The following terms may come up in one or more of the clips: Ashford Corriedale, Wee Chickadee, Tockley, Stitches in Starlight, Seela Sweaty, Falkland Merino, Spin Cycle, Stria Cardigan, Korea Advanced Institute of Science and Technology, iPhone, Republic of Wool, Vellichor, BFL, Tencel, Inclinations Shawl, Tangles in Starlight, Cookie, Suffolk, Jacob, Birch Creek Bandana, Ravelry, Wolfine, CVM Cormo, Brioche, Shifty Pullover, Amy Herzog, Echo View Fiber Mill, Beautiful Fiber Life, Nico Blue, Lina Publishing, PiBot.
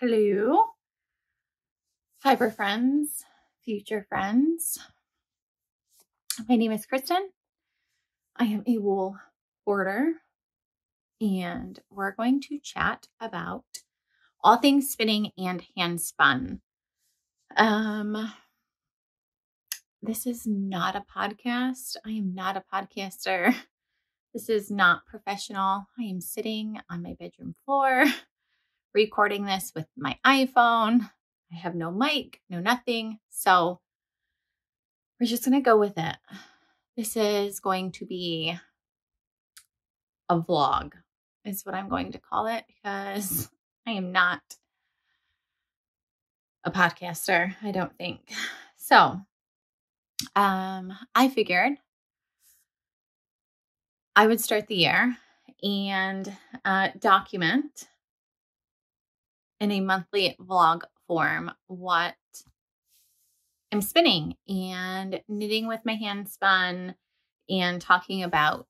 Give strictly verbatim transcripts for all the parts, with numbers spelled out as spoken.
Hello, fiber friends, future friends. My name is Kristen. I am a wool border, and we're going to chat about all things spinning and hand spun. Um, this is not a podcast. I am not a podcaster. This is not professional. I am sitting on my bedroom floor recording this with my iPhone. I have no mic, no nothing. So we're just going to go with it. This is going to be a vlog is what I'm going to call it, because I am not a podcaster, I don't think. So um, I figured I would start the year and uh, document in a monthly vlog form what I'm spinning and knitting with my hand spun and talking about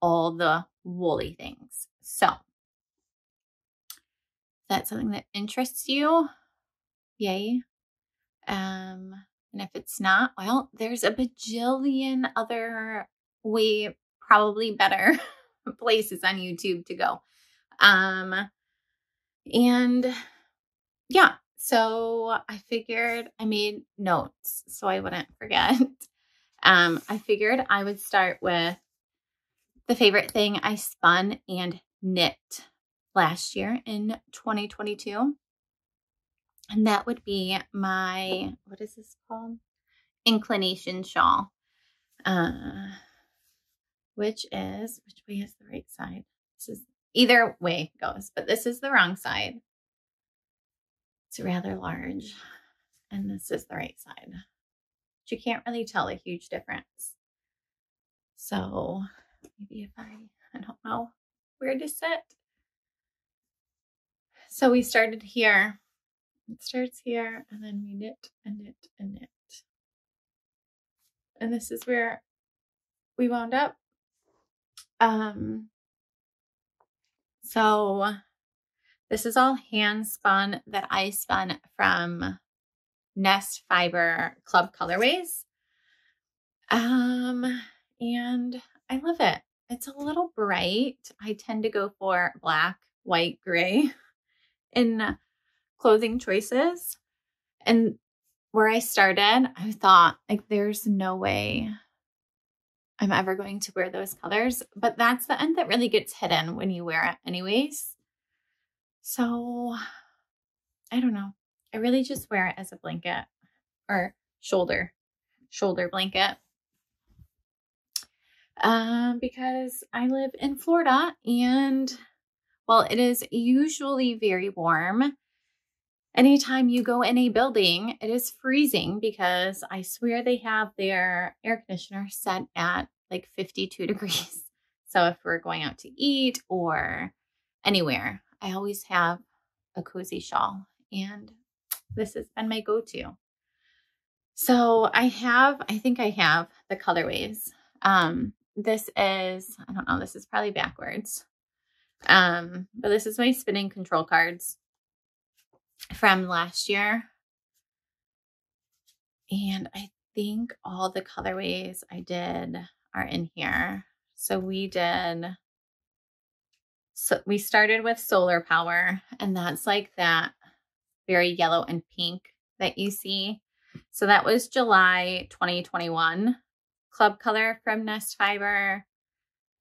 all the woolly things. So if that's something that interests you, yay. Um, and if it's not, well, there's a bajillion other way, probably better places on YouTube to go. Um, and yeah, so I figured I made notes so I wouldn't forget. Um, I figured I would start with the favorite thing I spun and knit last year in twenty twenty-two. And that would be my, what is this called? Inclinations Shawl. Uh, which is, which way is the right side? This is, either way goes, but this is the wrong side. It's rather large, and this is the right side, but you can't really tell a huge difference. So maybe if I, I don't know where to sit. So we started here. It starts here, and then we knit and knit and knit. And this is where we wound up. Um, so this is all hand spun that I spun from Nest Fiber Club colorways. Um, and I love it. It's a little bright. I tend to go for black, white, gray in clothing choices. And where I started, I thought, like, there's no way I'm ever going to wear those colors, but that's the end that really gets hidden when you wear it anyways. So I don't know. I really just wear it as a blanket or shoulder, shoulder blanket. Um, because I live in Florida, and while it is usually very warm, anytime you go in a building, it is freezing, because I swear they have their air conditioner set at like fifty-two degrees. So if we're going out to eat or anywhere, I always have a cozy shawl, and this has been my go-to. So I have, I think I have the colorways. Um, this is, I don't know, this is probably backwards. Um, but this is my spinning control cards from last year. And I think all the colorways I did are in here. So we did, so we started with Solar Power, and that's like that very yellow and pink that you see. So that was July twenty twenty-one club color from Nest Fiber.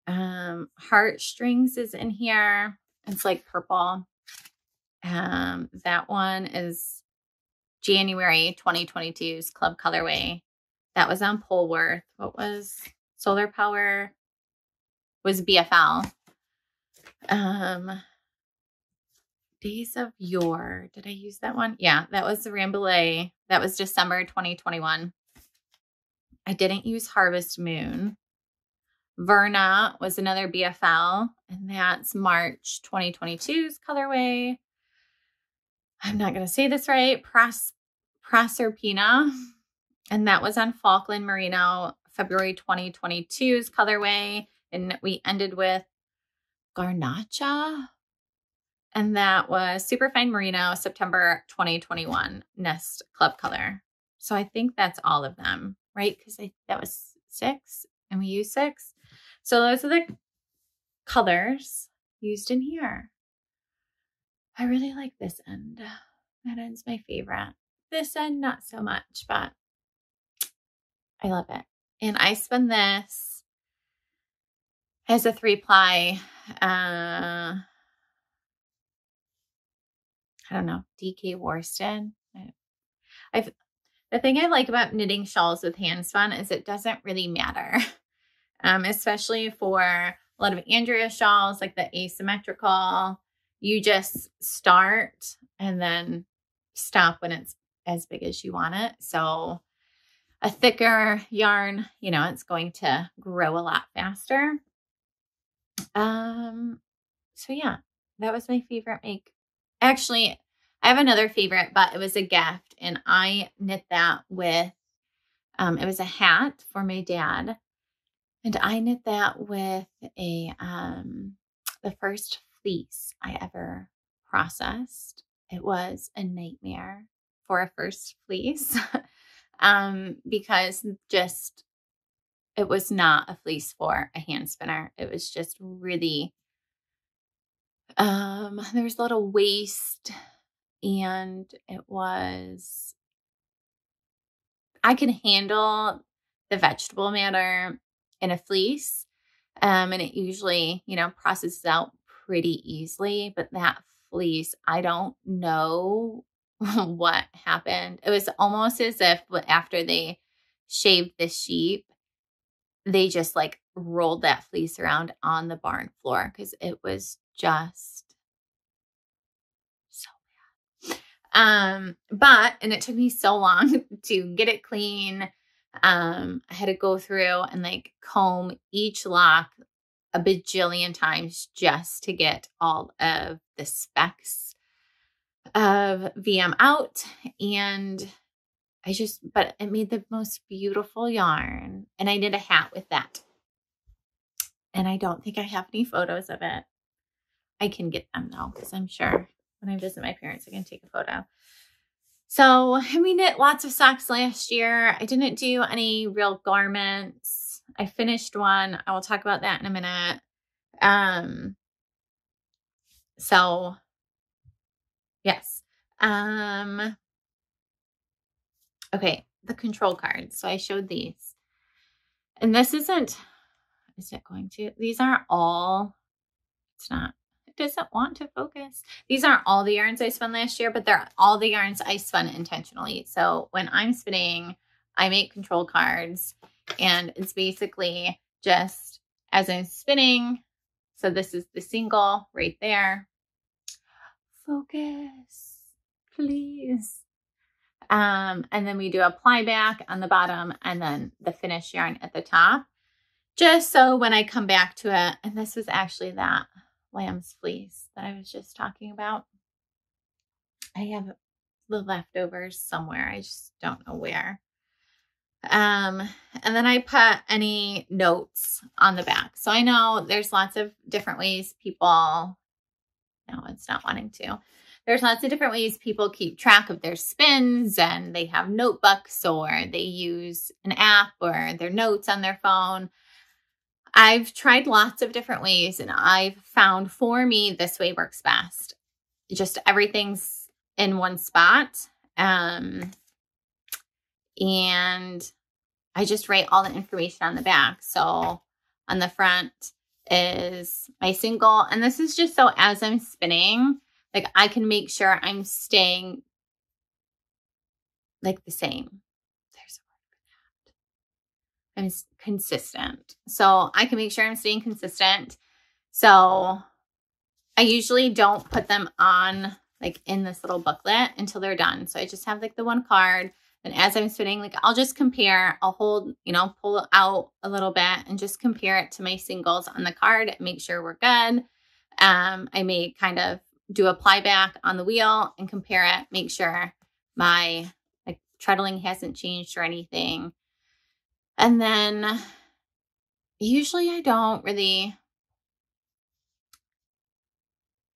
Um, Heartstrings is in here. It's like purple. Um, that one is January twenty twenty-two's club colorway. That was on Polworth. What was Solar Power? Was B F L. Um, Days of Yore. Did I use that one? Yeah, that was the Rambouillet. That was December twenty twenty-one. I didn't use Harvest Moon. Verna was another B F L, and that's March twenty twenty-two's colorway. I'm not going to say this right, Pros Proserpina. And that was on Falkland Merino, February twenty twenty-two's colorway. And we ended with Garnacha. And that was Superfine Merino, September twenty twenty-one, Nest Club Color. So I think that's all of them, right? Because that was six and we used six. So those are the colors used in here. I really like this end. That end's my favorite. This end, not so much, but I love it. And I spun this as a three ply, uh, I don't know, D K worsted. I've, the thing I like about knitting shawls with hand spun is it doesn't really matter. Um, especially for a lot of Andrea shawls, like the asymmetrical, you just start and then stop when it's as big as you want it. So a thicker yarn, you know, it's going to grow a lot faster. Um, so yeah, that was my favorite make. Actually, I have another favorite, but it was a gift, and I knit that with, um, it was a hat for my dad, and I knit that with a, um, the first fleece I ever processed. It was a nightmare for a first fleece, um, because just, it was not a fleece for a hand spinner. It was just really, Um, there was a lot of waste, and it was, I can handle the vegetable matter in a fleece. Um, and it usually, you know, processes out pretty easily, but that fleece, I don't know what happened. It was almost as if after they shaved the sheep, they just like rolled that fleece around on the barn floor, because it was just so bad. Um, but, and it took me so long to get it clean. Um, I had to go through and like comb each lock a bajillion times just to get all of the specks of V M out. And I just, but it made the most beautiful yarn, and I knit a hat with that. And I don't think I have any photos of it. I can get them though, because I'm sure when I visit my parents, I can take a photo. So, and we knit lots of socks last year. I didn't do any real garments. I finished one. I will talk about that in a minute. Um, so yes. Um, okay. The control cards. So I showed these, and this isn't, is it going to, these aren't all, it's not. Doesn't want to focus. These aren't all the yarns I spun last year, but they're all the yarns I spun intentionally. So when I'm spinning, I make control cards, and it's basically just as I'm spinning. So this is the single right there. Focus, please. Um, and then we do a ply back on the bottom and then the finished yarn at the top, just so when I come back to it, and this was actually that lamb's fleece that I was just talking about. I have the leftovers somewhere. I just don't know where. Um, and then I put any notes on the back. So I know there's lots of different ways people, no, it's not wanting to. There's lots of different ways people keep track of their spins, and they have notebooks, or they use an app, or their notes on their phone. I've tried lots of different ways, and I've found for me, this way works best. Just everything's in one spot. Um, and I just write all the information on the back. So on the front is my single, and this is just so as I'm spinning, like I can make sure I'm staying like the same. I'm consistent. So I can make sure I'm staying consistent. So I usually don't put them on like in this little booklet until they're done. So I just have like the one card, and as I'm spinning, like I'll just compare, I'll hold, you know, pull out a little bit and just compare it to my singles on the card and make sure we're good. Um, I may kind of do a ply back on the wheel and compare it, make sure my like treadling hasn't changed or anything. And then usually I don't really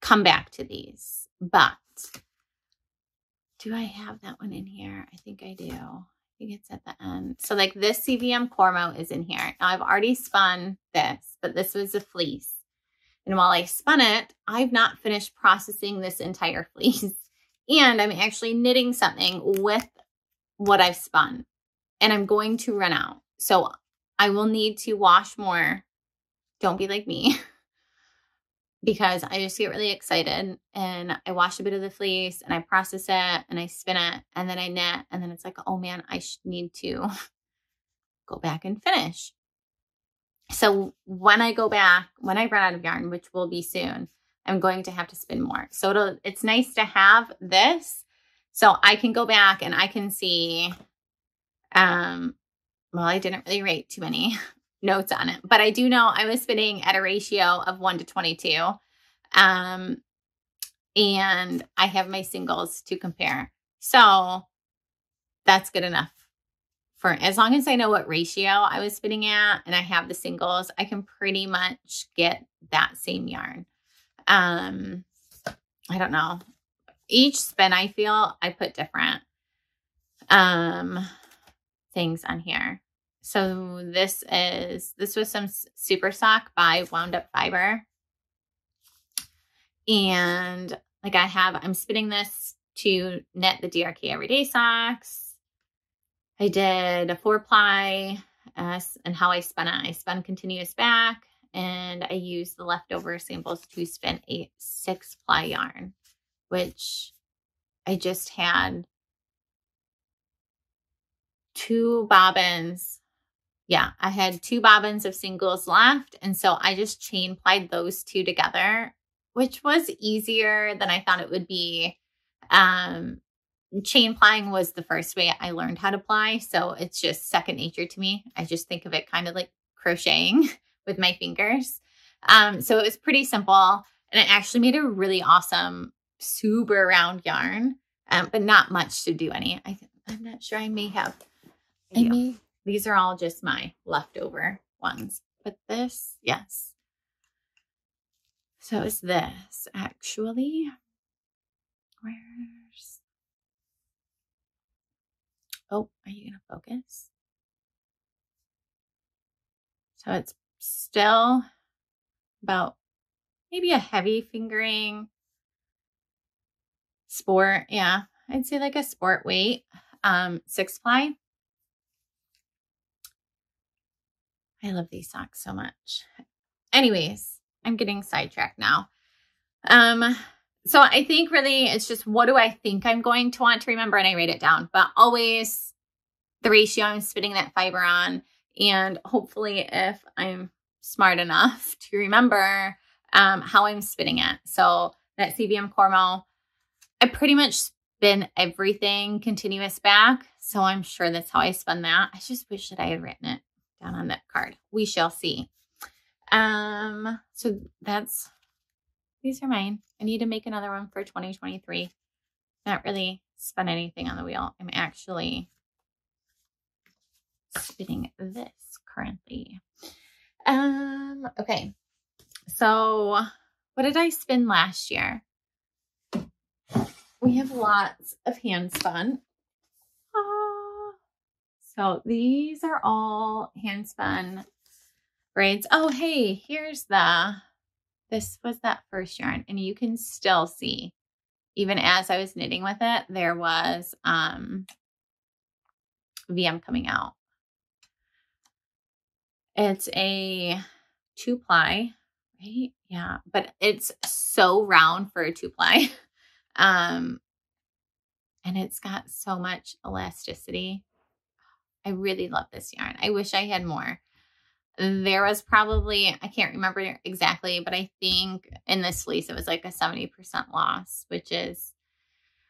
come back to these. But do I have that one in here? I think I do. I think it's at the end. So like this C V M Cormo is in here. Now I've already spun this, but this was a fleece. And while I spun it, I've not finished processing this entire fleece. And I'm actually knitting something with what I've spun. And I'm going to run out. So I will need to wash more. Don't be like me. Because I just get really excited. And I wash a bit of the fleece. And I process it. And I spin it. And then I knit. And then it's like, oh man, I need to go back and finish. So when I go back, when I run out of yarn, which will be soon, I'm going to have to spin more. So it'll, it's nice to have this so I can go back and I can see, um, well, I didn't really write too many notes on it, but I do know I was spinning at a ratio of one to twenty-two. Um, and I have my singles to compare. So that's good enough. For as long as I know what ratio I was spinning at and I have the singles, I can pretty much get that same yarn. Um, I don't know. Each spin I feel I put different um, things on here. So this is, this was some Super Sock by Wound Up Fiber. And like I have, I'm spinning this to knit the D R K Everyday Socks. I did a four ply uh, and how I spun it. I spun continuous back and I used the leftover samples to spin a six ply yarn, which I just had two bobbins. Yeah, I had two bobbins of singles left. And so I just chain plied those two together, which was easier than I thought it would be. Um, Chain plying was the first way I learned how to ply, so it's just second nature to me. I just think of it kind of like crocheting with my fingers. Um, so it was pretty simple, and it actually made a really awesome, super round yarn, um, but not much to do any. I th I'm not sure I may have. I may, these are all just my leftover ones, but this, yes. So is this actually? Where's? Oh, are you going to focus? So it's still about maybe a heavy fingering sport. Yeah, I'd say like a sport weight, um, six ply. I love these socks so much. Anyways, I'm getting sidetracked now. Um, So I think really it's just what do I think I'm going to want to remember, and I write it down. But always the ratio I'm spinning that fiber on, and hopefully if I'm smart enough to remember um, how I'm spinning it. So that C V M Cormo, I pretty much spin everything continuous back. So I'm sure that's how I spun that. I just wish that I had written it down on that card. We shall see. Um, so that's... These are mine. I need to make another one for twenty twenty-three. Not really spun anything on the wheel. I'm actually spinning this currently. Um, okay. So what did I spin last year? We have lots of hand spun. Uh, so these are all hand spun braids. Oh, hey, here's the... This was that first yarn, and you can still see, even as I was knitting with it, there was um, V M coming out. It's a two ply, right? Yeah, but it's so round for a two ply. Um, and it's got so much elasticity. I really love this yarn. I wish I had more. There was probably, I can't remember exactly, but I think in this fleece, it was like a seventy percent loss, which is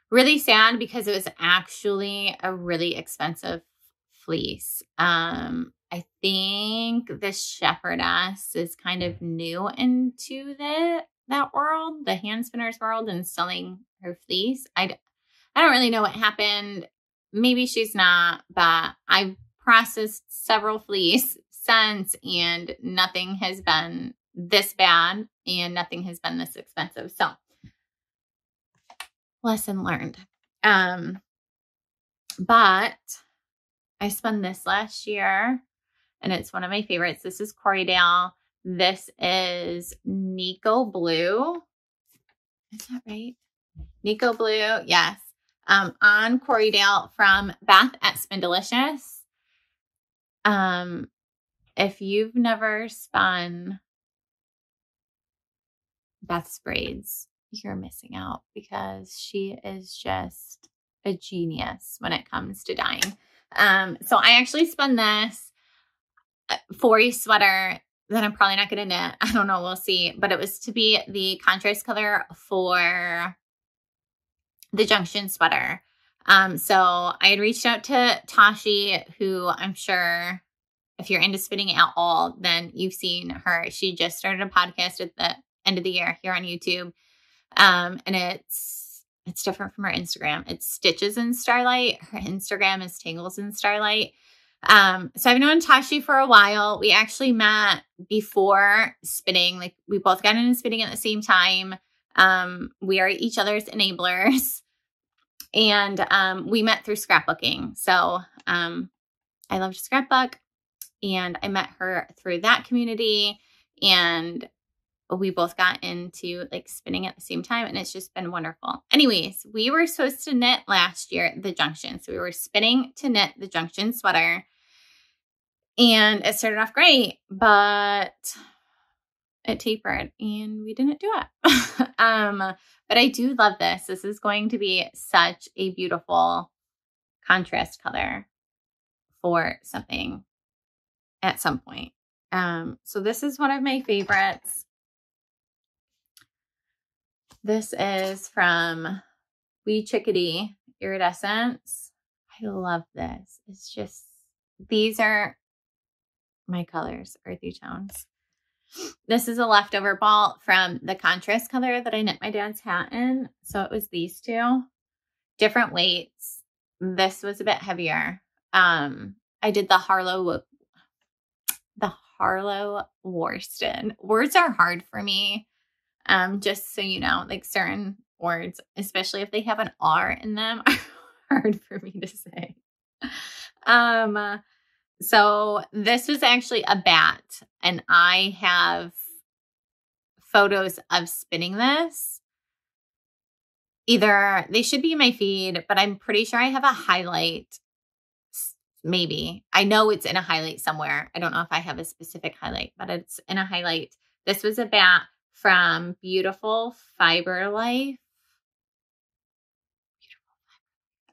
really sad because it was actually a really expensive fleece. Um, I think this shepherdess is kind of new into the, that world, the hand spinners world, and selling her fleece. I, I don't really know what happened. Maybe she's not, but I've processed several fleece since, and nothing has been this bad, and nothing has been this expensive. So lesson learned. Um, but I spun this last year and it's one of my favorites. This is Corriedale. This is Nico Blue. Is that right? Nico Blue. Yes. Um, on Corriedale from Bath at Spindelicious. Um, if you've never spun Beth's braids, you're missing out because she is just a genius when it comes to dyeing. Um, so I actually spun this for a sweater that I'm probably not going to knit. I don't know. We'll see. But it was to be the contrast color for the Junction sweater. Um, so I had reached out to Tashi, who I'm sure if you're into spinning at all, then you've seen her. She just started a podcast at the end of the year here on YouTube. Um, and it's, it's different from her Instagram. It's Stitches in Starlight. Her Instagram is Tangles in Starlight. Um, so I've known Tashi for a while. We actually met before spinning. Like, we both got into spinning at the same time. Um, we are each other's enablers, and, um, we met through scrapbooking. So, um, I love to scrapbook, and I met her through that community, and we both got into like spinning at the same time, and it's just been wonderful. Anyways, we were supposed to knit last year at the Junction. So we were spinning to knit the Junction sweater, and it started off great, but it tapered and we didn't do it. um, but I do love this. This is going to be such a beautiful contrast color for something at some point. Um, so this is one of my favorites. This is from Wee Chickadee Iridescence. I love this. It's just, these are my colors, earthy tones. This is a leftover ball from the contrast color that I knit my dad's hat in. So it was these two different weights. This was a bit heavier. Um, I did the Harlow, the Harlow Worsted. Words are hard for me. Um, just so you know, like certain words, especially if they have an R in them, are hard for me to say. Um, uh, so this was actually a bat, and I have photos of spinning this. Either they should be in my feed, but I'm pretty sure I have a highlight. Maybe I know it's in a highlight somewhere. I don't know if I have a specific highlight, but it's in a highlight. This was a bat from Beautiful Fiber Life. Beautiful.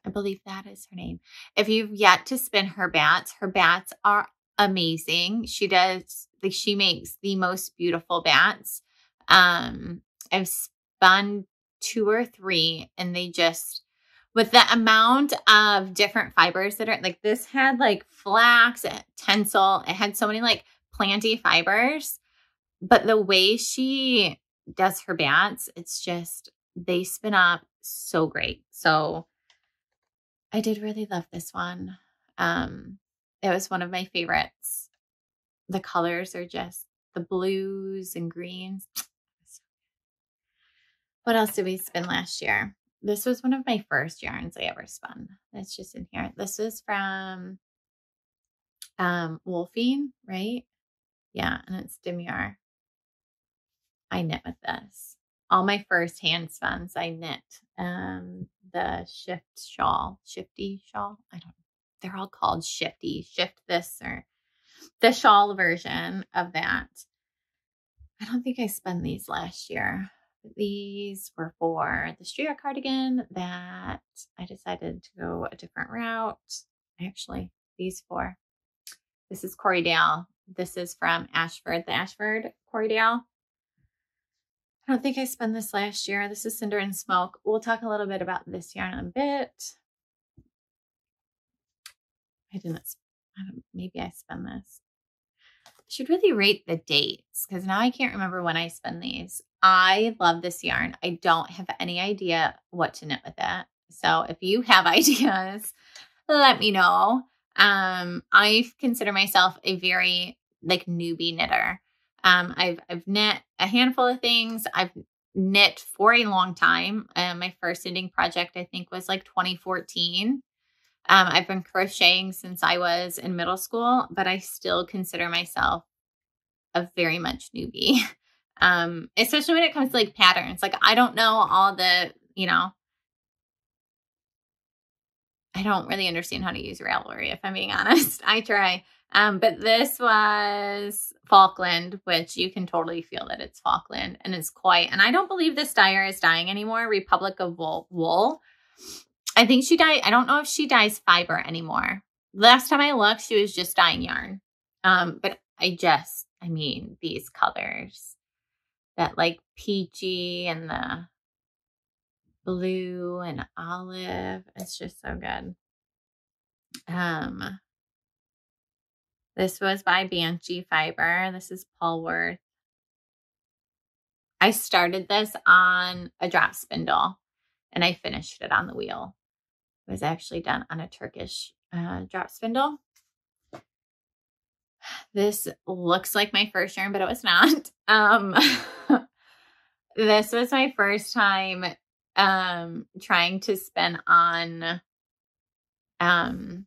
I believe that is her name. If you've yet to spin her bats, her bats are amazing. She does, like, she makes the most beautiful bats. Um, I've spun two or three, and they just, with the amount of different fibers that are, like, this had like flax, tencel, it had so many like planty fibers. But the way she does her bats, it's just, they spin up so great. So I did really love this one. Um, it was one of my favorites. The colors are just the blues and greens. What else did we spin last year? This was one of my first yarns I ever spun. That's just in here. This is from um, Wolfine, right? Yeah, and it's Demure. I knit with this. All my first hand spins, I knit um, the shift shawl, shifty shawl. I don't know. They're all called shifty, shift this, or the shawl version of that. I don't think I spun these last year. These were for the Stria cardigan that I decided to go a different route. Actually, these four. This is Corriedale. This is from Ashford, the Ashford Corriedale. I don't think I spun this last year. This is Cinder and Smoke. We'll talk a little bit about this yarn in a bit. I didn't, I don't, maybe I spun this. I should really rate the dates because now I can't remember when I spun these. I love this yarn. I don't have any idea what to knit with it. So if you have ideas, let me know. Um, I consider myself a very like newbie knitter. Um, I've, I've knit a handful of things. I've knit for a long time. Um, my first knitting project, I think, was like twenty fourteen. Um, I've been crocheting since I was in middle school, but I still consider myself a very much newbie, um, especially when it comes to like patterns. Like, I don't know all the, you know, I don't really understand how to use Ravelry, if I'm being honest. I try. Um, but this was Falkland, which you can totally feel that it's Falkland, and it's quite, and I don't believe this dyer is dyeing anymore, Republic of Wool. Wool. I think she dyed, I don't know if she dyes fiber anymore. Last time I looked, she was just dyeing yarn. Um, but I just, I mean, these colors, that like peachy and the blue and olive. It's just so good. Um, this was by Banshee Fiber. This is Polworth. I started this on a drop spindle and I finished it on the wheel. It was actually done on a Turkish uh, drop spindle. This looks like my first yarn, but it was not. Um, this was my first time um, trying to spin on um,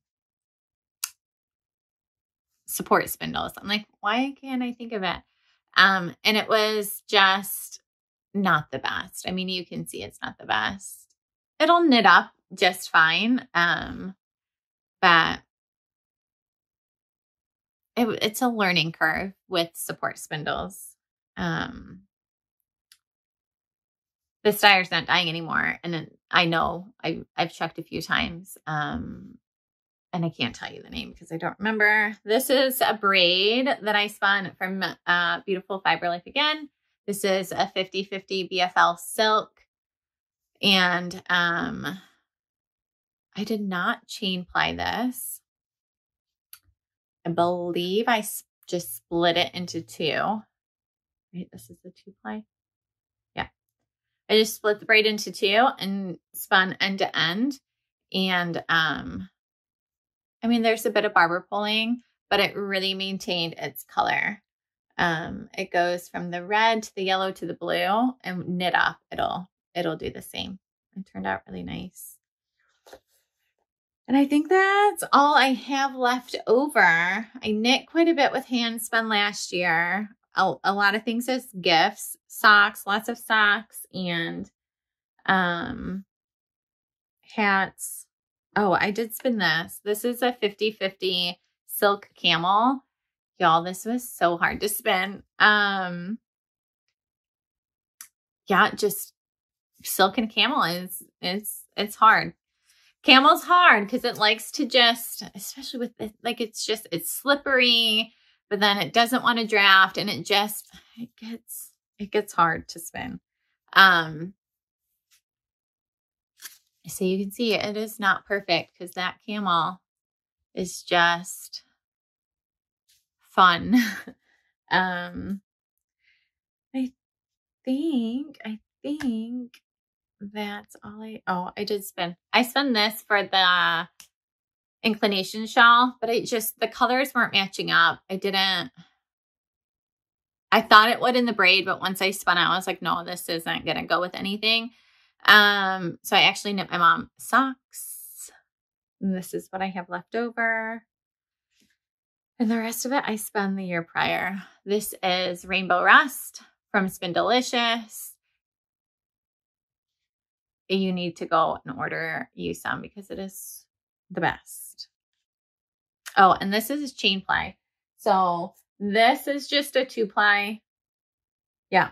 support spindles. I'm like, why can't I think of it? Um, and it was just not the best. I mean, you can see it's not the best. It'll knit up just fine. Um, but It, it's a learning curve with support spindles. Um, this dyer's not dying anymore. And it, I know I, I've checked a few times. Um, and I can't tell you the name because I don't remember. This is a braid that I spun from uh, Beautiful Fiber Life again. This is a fifty fifty B F L silk. And um, I did not chain ply this. I believe I just split it into two. Wait, this is the two ply. Yeah. I just split the braid into two and spun end to end. And, um, I mean, there's a bit of barber pulling, but it really maintained its color. Um, it goes from the red to the yellow to the blue, and knit up, it'll, it'll do the same. It turned out really nice. And I think that's all I have left over. I knit quite a bit with hand spun last year. A, a lot of things as gifts, socks, lots of socks, and um, hats. Oh, I did spin this. This is a fifty fifty silk camel. Y'all, this was so hard to spin. Um, yeah, just silk and camel is, it's, it's hard. Camel's hard because it likes to just, especially with it, like it's just, it's slippery, but then it doesn't want to draft, and it just, it gets, it gets hard to spin. Um, so you can see it is not perfect because that camel is just fun. um, I think, I think. That's all I, oh, I did spin. I spun this for the Inclinations Shawl, but it just, the colors weren't matching up. I didn't, I thought it would in the braid, but once I spun out, I was like, no, this isn't going to go with anything. Um, so I actually knit my mom socks. And this is what I have left over. And the rest of it, I spun the year prior. This is Rainbow Rust from Spindelicious. You need to go and order you some because it is the best. Oh, and this is chain ply. So this is just a two ply. Yeah.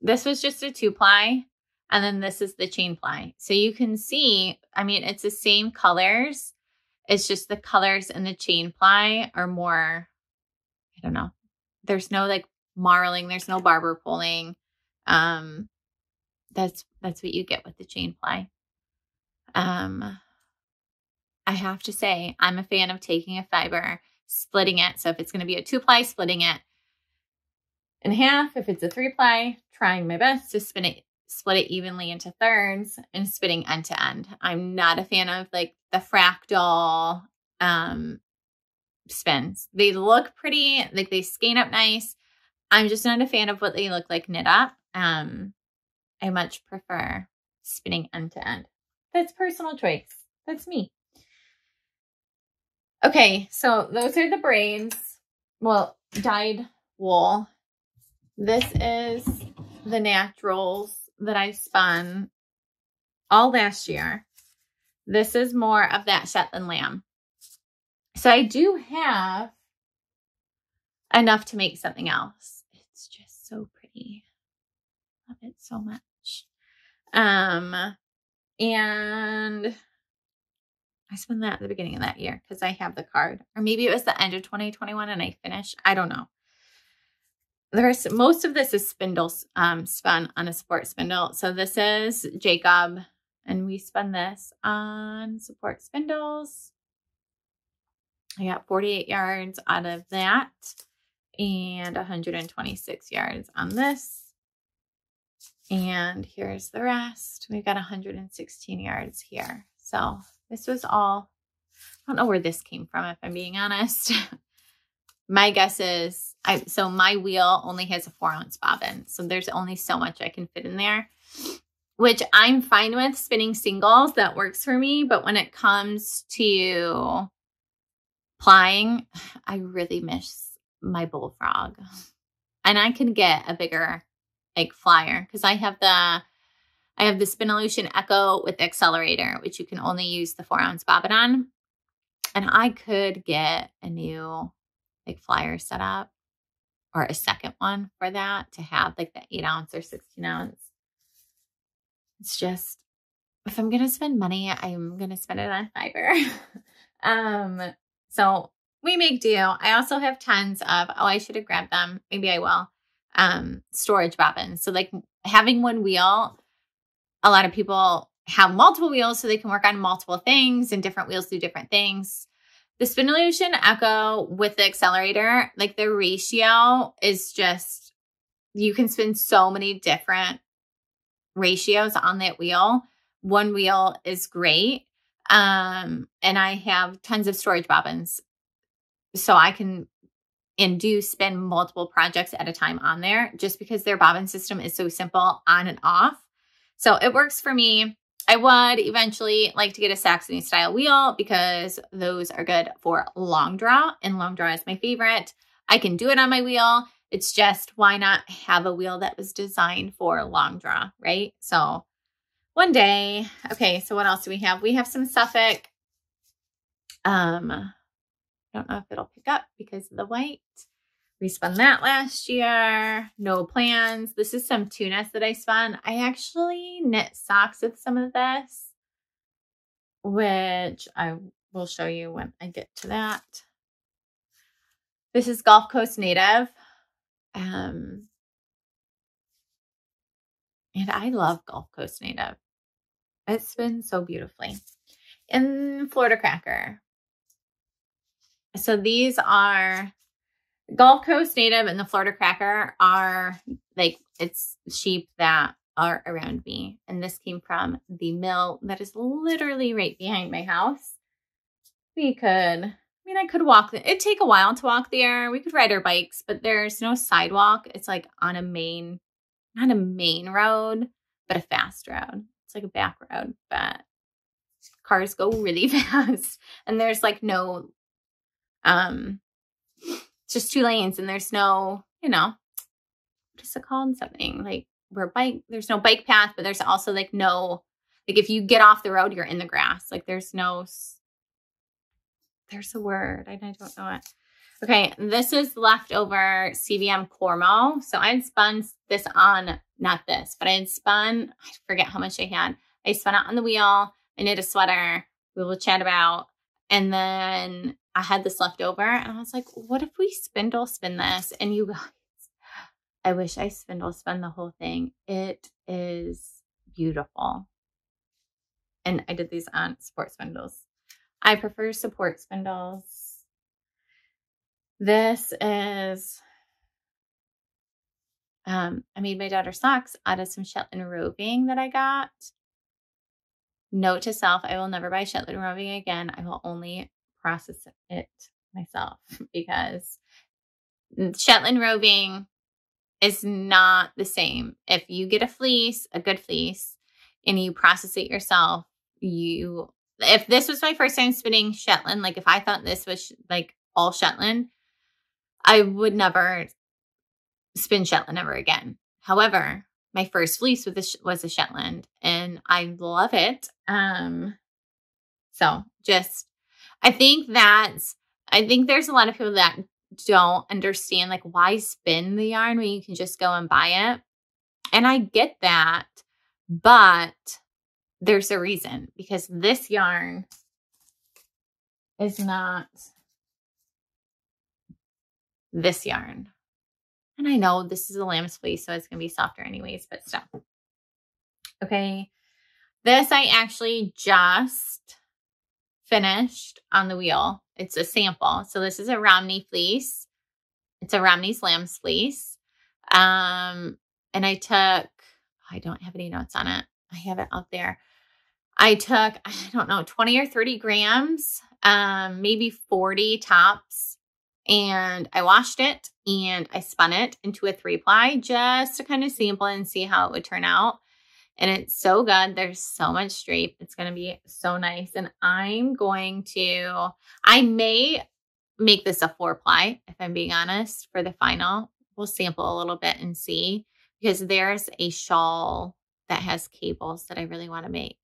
This was just a two ply. And then this is the chain ply. So you can see, I mean, it's the same colors. It's just the colors in the chain ply are more, I don't know. There's no like marling. There's no barber pulling. Um, That's, that's what you get with the chain ply. Um, I have to say, I'm a fan of taking a fiber, splitting it. So if it's going to be a two ply, splitting it in half. If it's a three ply, trying my best to spin it, split it evenly into thirds and spinning end to end. I'm not a fan of like the fractal, um, spins. They look pretty, like they skein up nice. I'm just not a fan of what they look like knit up. Um, I much prefer spinning end to end. That's personal choice. That's me. Okay, so those are the braids. Well, dyed wool. This is the naturals that I spun all last year. This is more of that Shetland lamb. So I do have enough to make something else. It's just so pretty. Love it so much. Um, and I spun that at the beginning of that year because I have the card. Or maybe it was the end of twenty twenty-one and I finished. I don't know. The rest, most of this is spindle um, spun on a support spindle. So this is Jacob. And we spun this on support spindles. I got forty-eight yards out of that. And one hundred twenty-six yards on this. And here's the rest. We've got one hundred sixteen yards here. So this was all, I don't know where this came from, if I'm being honest. My guess is, I so my wheel only has a four ounce bobbin. So there's only so much I can fit in there, which I'm fine with spinning singles. That works for me. But when it comes to plying, I really miss my bullfrog. And I can get a bigger egg flyer because I have the... I have the Spindelicious Echo with Accelerator, which you can only use the four ounce bobbin on. And I could get a new like flyer set up or a second one for that to have like the eight ounce or sixteen ounce. It's just, if I'm going to spend money, I'm going to spend it on fiber. um, so we make do. I also have tons of, oh, I should have grabbed them. Maybe I will. Um, storage bobbins. So like having one wheel. A lot of people have multiple wheels so they can work on multiple things, and different wheels do different things. The Spindelicious Echo with the Accelerator, like the ratio is just, you can spin so many different ratios on that wheel. One wheel is great. Um, and I have tons of storage bobbins. So I can and do spin multiple projects at a time on there just because their bobbin system is so simple on and off. So it works for me. I would eventually like to get a Saxony style wheel because those are good for long draw, and long draw is my favorite. I can do it on my wheel. It's just, why not have a wheel that was designed for long draw, right? So one day. Okay, so what else do we have? We have some Suffolk. Um, I don't know if it'll pick up because of the white. We spun that last year. No plans. This is some tunas that I spun. I actually knit socks with some of this, which I will show you when I get to that. This is Gulf Coast Native. Um, and I love Gulf Coast Native. It's been so beautifully. And Florida Cracker. So these are... Gulf Coast Native and the Florida Cracker are like, it's sheep that are around me. And this came from the mill that is literally right behind my house. We could, I mean, I could walk. It'd take a while to walk there. We could ride our bikes, but there's no sidewalk. It's like on a main, not a main road, but a fast road. It's like a back road, but cars go really fast. And there's like no, um, it's just two lanes, and there's no, you know, what is it called? Something like where bike, there's no bike path, but there's also like no, like if you get off the road, you're in the grass. Like there's no, there's a word, and I don't know it. Okay, this is leftover C V M Cormo. So I had spun this on, not this, but I had spun, I forget how much I had. I spun it on the wheel. I knit a sweater. We will chat about. And then I had this left over, and I was like, what if we spindle spin this? And you guys, I wish I spindle spun the whole thing. It is beautiful. And I did these on support spindles. I prefer support spindles. This is, um, I made my daughter socks out of some Shetland roving that I got. Note to self, I will never buy Shetland roving again. I will only process it myself because Shetland roving is not the same. If you get a fleece, a good fleece, and you process it yourself, you, if this was my first time spinning Shetland, like if I thought this was sh like all Shetland, I would never spin Shetland ever again. However, my first fleece was a, sh was a Shetland and I love it. Um, so just, I think that's, I think there's a lot of people that don't understand, like, why spin the yarn when you can just go and buy it. And I get that, but there's a reason, because this yarn is not this yarn. And I know this is a lamb's fleece, so it's going to be softer anyways, but still. Okay. This I actually just finished on the wheel. It's a sample. So this is a Romney fleece. It's a Romney's lamb's fleece. Um, and I took, oh, I don't have any notes on it. I have it out there. I took, I don't know, twenty or thirty grams, um, maybe forty tops. And I washed it and I spun it into a three ply just to kind of sample and see how it would turn out. And it's so good. There's so much drape. It's going to be so nice. And I'm going to, I may make this a four ply, if I'm being honest, for the final. We'll sample a little bit and see, because there's a shawl that has cables that I really want to make.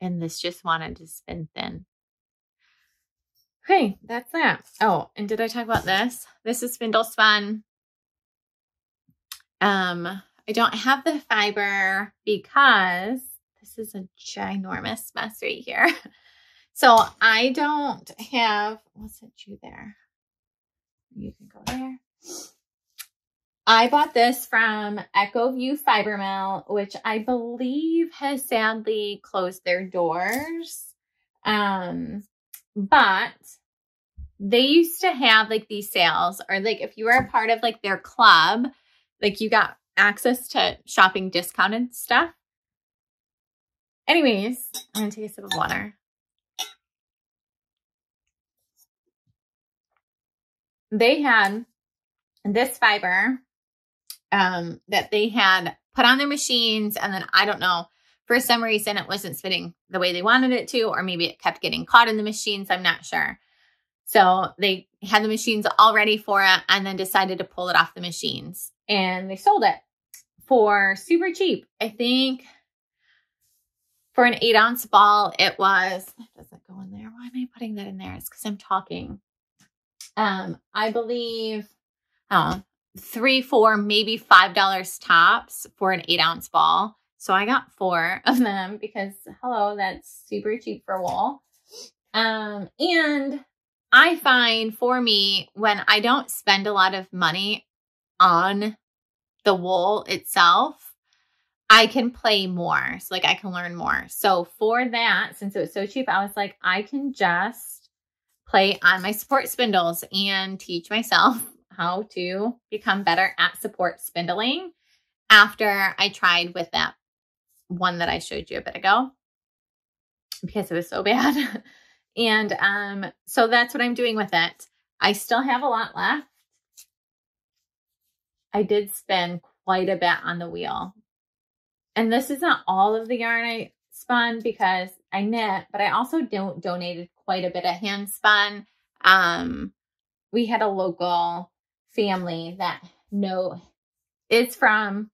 And this just wanted to spin thin. Okay, that's that. Oh, and did I talk about this? This is spindle spun. Um, I don't have the fiber because this is a ginormous mess right here. So I don't have, what's it you there? You can go there. I bought this from Echo View Fiber Mill, which I believe has sadly closed their doors. Um, but they used to have like these sales, or like if you were a part of like their club, like you got access to shopping discounted stuff. Anyways, I'm gonna take a sip of water. They had this fiber um, that they had put on their machines. And then I don't know, for some reason it wasn't spinning the way they wanted it to, or maybe it kept getting caught in the machines. I'm not sure. So they had the machines all ready for it and then decided to pull it off the machines. And they sold it for super cheap. I think for an eight ounce ball, it was, does it go in there? Why am I putting that in there? It's because I'm talking. Um, I believe, oh, three, four, maybe five dollars tops for an eight ounce ball. So I got four of them because hello, that's super cheap for wool. Um, and I find for me, when I don't spend a lot of money on the wool itself, I can play more. So like I can learn more. So for that, since it was so cheap, I was like, I can just play on my support spindles and teach myself how to become better at support spindling after I tried with that one that I showed you a bit ago because it was so bad. And um, so that's what I'm doing with it. I still have a lot left. I did spin quite a bit on the wheel. And this is not all of the yarn I spun because I knit, but I also don't donated quite a bit of hand spun. Um, we had a local family that no, is from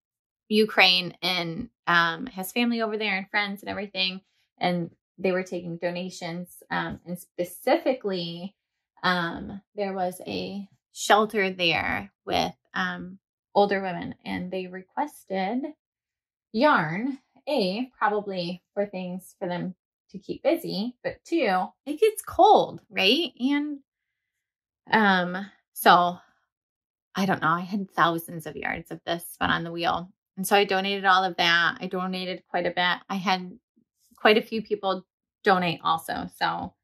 Ukraine and um, has family over there and friends and everything. And they were taking donations. Um, and specifically, um, there was a shelter there with um, older women, and they requested yarn, A, probably for things for them to keep busy, but two, it gets cold, right? And um, so I don't know, I had thousands of yards of this spun on the wheel. And so I donated all of that. I donated quite a bit. I had quite a few people donate also. So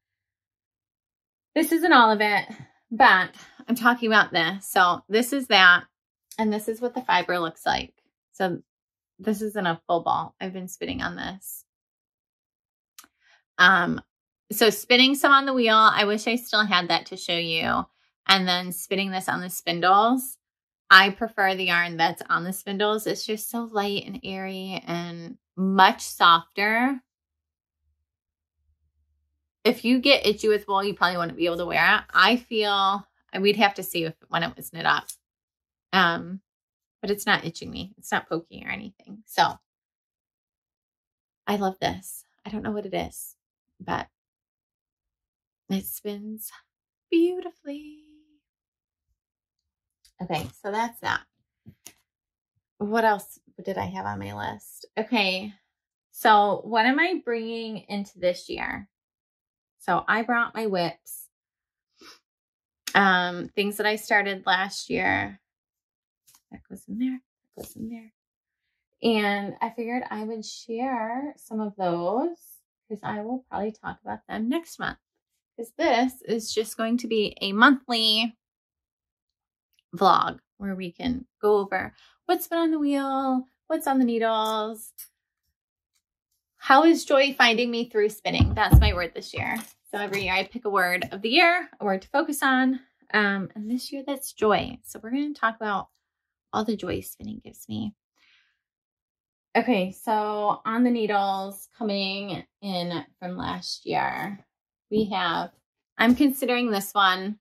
this isn't all of it, but I'm talking about this. So this is that, and this is what the fiber looks like. So this isn't a full ball. I've been spinning on this. Um, so spinning some on the wheel. I wish I still had that to show you. and then spinning this on the spindles. I prefer the yarn that's on the spindles. It's just so light and airy and much softer. If you get itchy with wool, you probably wouldn't be able to wear it. I feel, and we'd have to see if, when it was knit up. Um, but it's not itching me. It's not poking or anything. So I love this. I don't know what it is, but it spins beautifully. Okay, so that's that. What else did I have on my list? Okay, so what am I bringing into this year? So I brought my whips, um, things that I started last year. That goes in there, that goes in there. And I figured I would share some of those because I will probably talk about them next month. Because this is just going to be a monthly vlog where we can go over what's been on the wheel, what's on the needles. How is joy finding me through spinning? That's my word this year. So every year I pick a word of the year, a word to focus on. Um, and this year that's joy. So we're going to talk about all the joy spinning gives me. Okay, so on the needles coming in from last year, we have, I'm considering this one.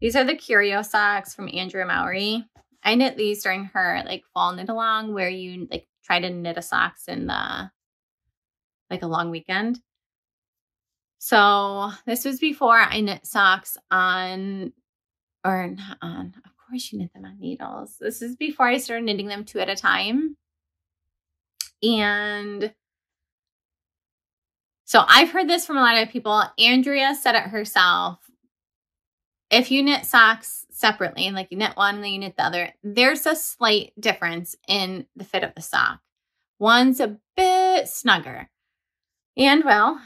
These are the Curio socks from Andrea Mowry. I knit these during her like fall knit along where you like try to knit a socks in the, like a long weekend. So this was before I knit socks on, or not on, of course you knit them on needles. This is before I started knitting them two at a time. And so I've heard this from a lot of people. Andrea said it herself. If you knit socks separately, like you knit one and then you knit the other, there's a slight difference in the fit of the sock. One's a bit snugger. And well,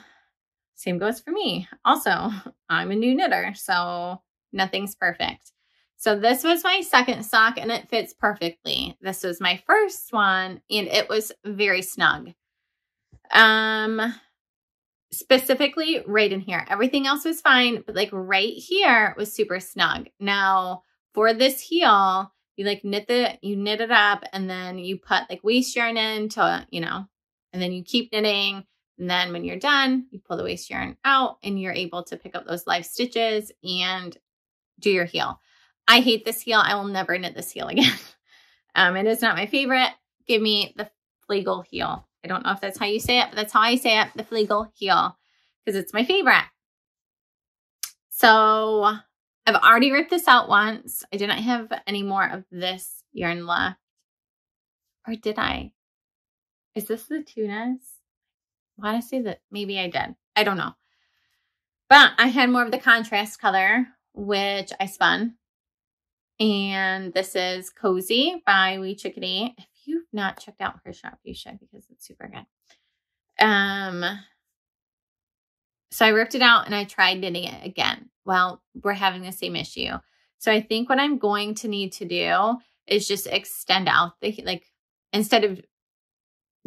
same goes for me. Also, I'm a new knitter, so nothing's perfect. So this was my second sock and it fits perfectly. This was my first one and it was very snug. Um, specifically right in here. Everything else was fine, but like right here was super snug. Now for this heel, you like knit the, you knit it up and then you put like waist yarn in to, you know, and then you keep knitting. And then when you're done, you pull the waist yarn out and you're able to pick up those live stitches and do your heel. I hate this heel. I will never knit this heel again. um, it is not my favorite. Give me the Flegel heel. I don't know if that's how you say it, but that's how I say it, the Flegel heel, because it's my favorite. So I've already ripped this out once. I didn't have any more of this yarn left. Or did I? Is this the Tunas? I want to say that maybe I did. I don't know. But I had more of the contrast color, which I spun. And this is Cozy by Wee Chickadee. If you've not checked out her shop, you should because it's super good. Um, so I ripped it out and I tried knitting it again. Well, we're having the same issue. So I think what I'm going to need to do is just extend out the, like, instead of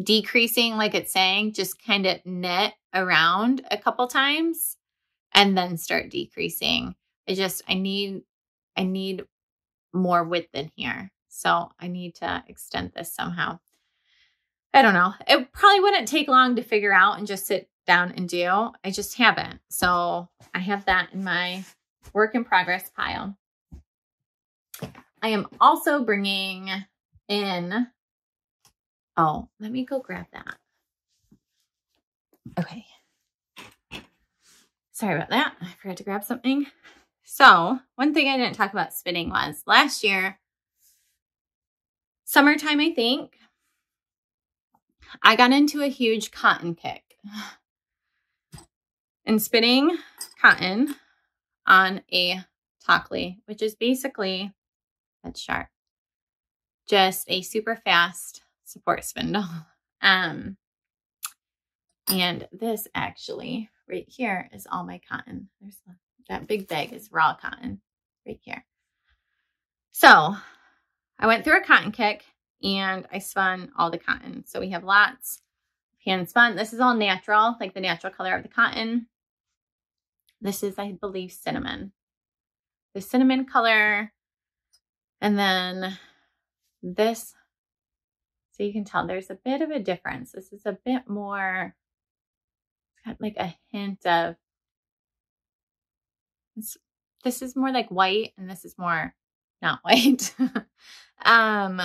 decreasing, like it's saying, just kind of knit around a couple times and then start decreasing. I just, I need, I need more width in here. So I need to extend this somehow. I don't know. It probably wouldn't take long to figure out and just sit down and do. I just haven't. So I have that in my work in progress pile. I am also bringing in, oh, let me go grab that. Okay. Sorry about that. I forgot to grab something. So one thing I didn't talk about spinning was last year, summertime, I think, I got into a huge cotton kick. And spinning cotton on a tockley, which is basically, that's sharp, just a super fast support spindle. Um, and this actually right here is all my cotton. There's one. That big bag is raw cotton right here. So I went through a cotton kick and I spun all the cotton. So we have lots of hand spun. This is all natural, like the natural color of the cotton. This is, I believe, cinnamon. the cinnamon color. And then this, so you can tell there's a bit of a difference. This is a bit more, it's got like a hint of, it's, this is more like white and this is more not white. um,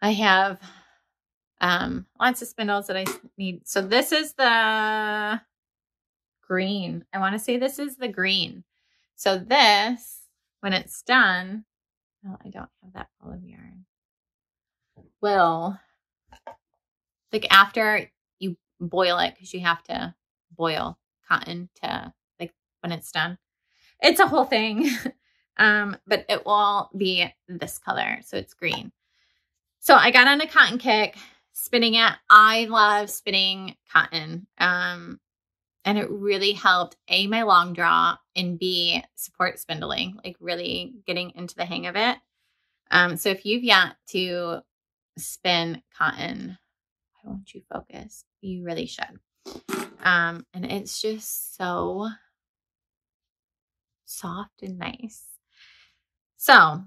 I have um, lots of spindles that I need. So this is the green. I want to say this is the green. So this, when it's done, well, I don't have that ball of yarn. Well, like after you boil it, because you have to boil cotton to like when it's done. It's a whole thing. Um, but it will be this color. So it's green. So I got on a cotton kick, spinning it. I love spinning cotton. Um, and it really helped A, my long draw, and B, support spindling, like really getting into the hang of it. Um, so if you've yet to spin cotton, why won't you focus? You really should. Um, and it's just so soft and nice. So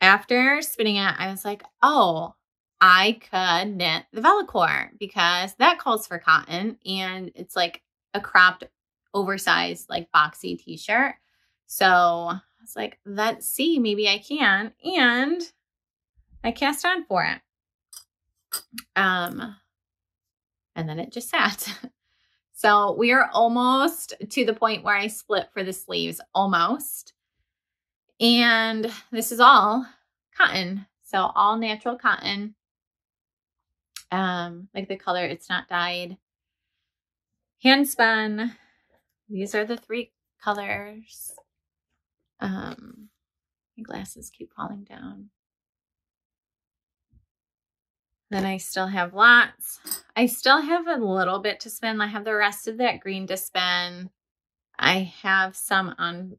after spinning it, I was like, oh, I could knit the Vellichor because that calls for cotton and it's like a cropped, oversized, like boxy t-shirt. So I was like, let's see, maybe I can. And I cast on for it. Um, and then it just sat. So we are almost to the point where I split for the sleeves, almost. And this is all cotton. So all natural cotton. Um, like the color, it's not dyed. Hand spun. These are the three colors. Um, my glasses keep falling down. Then I still have lots. I still have a little bit to spin. I have the rest of that green to spin. I have some on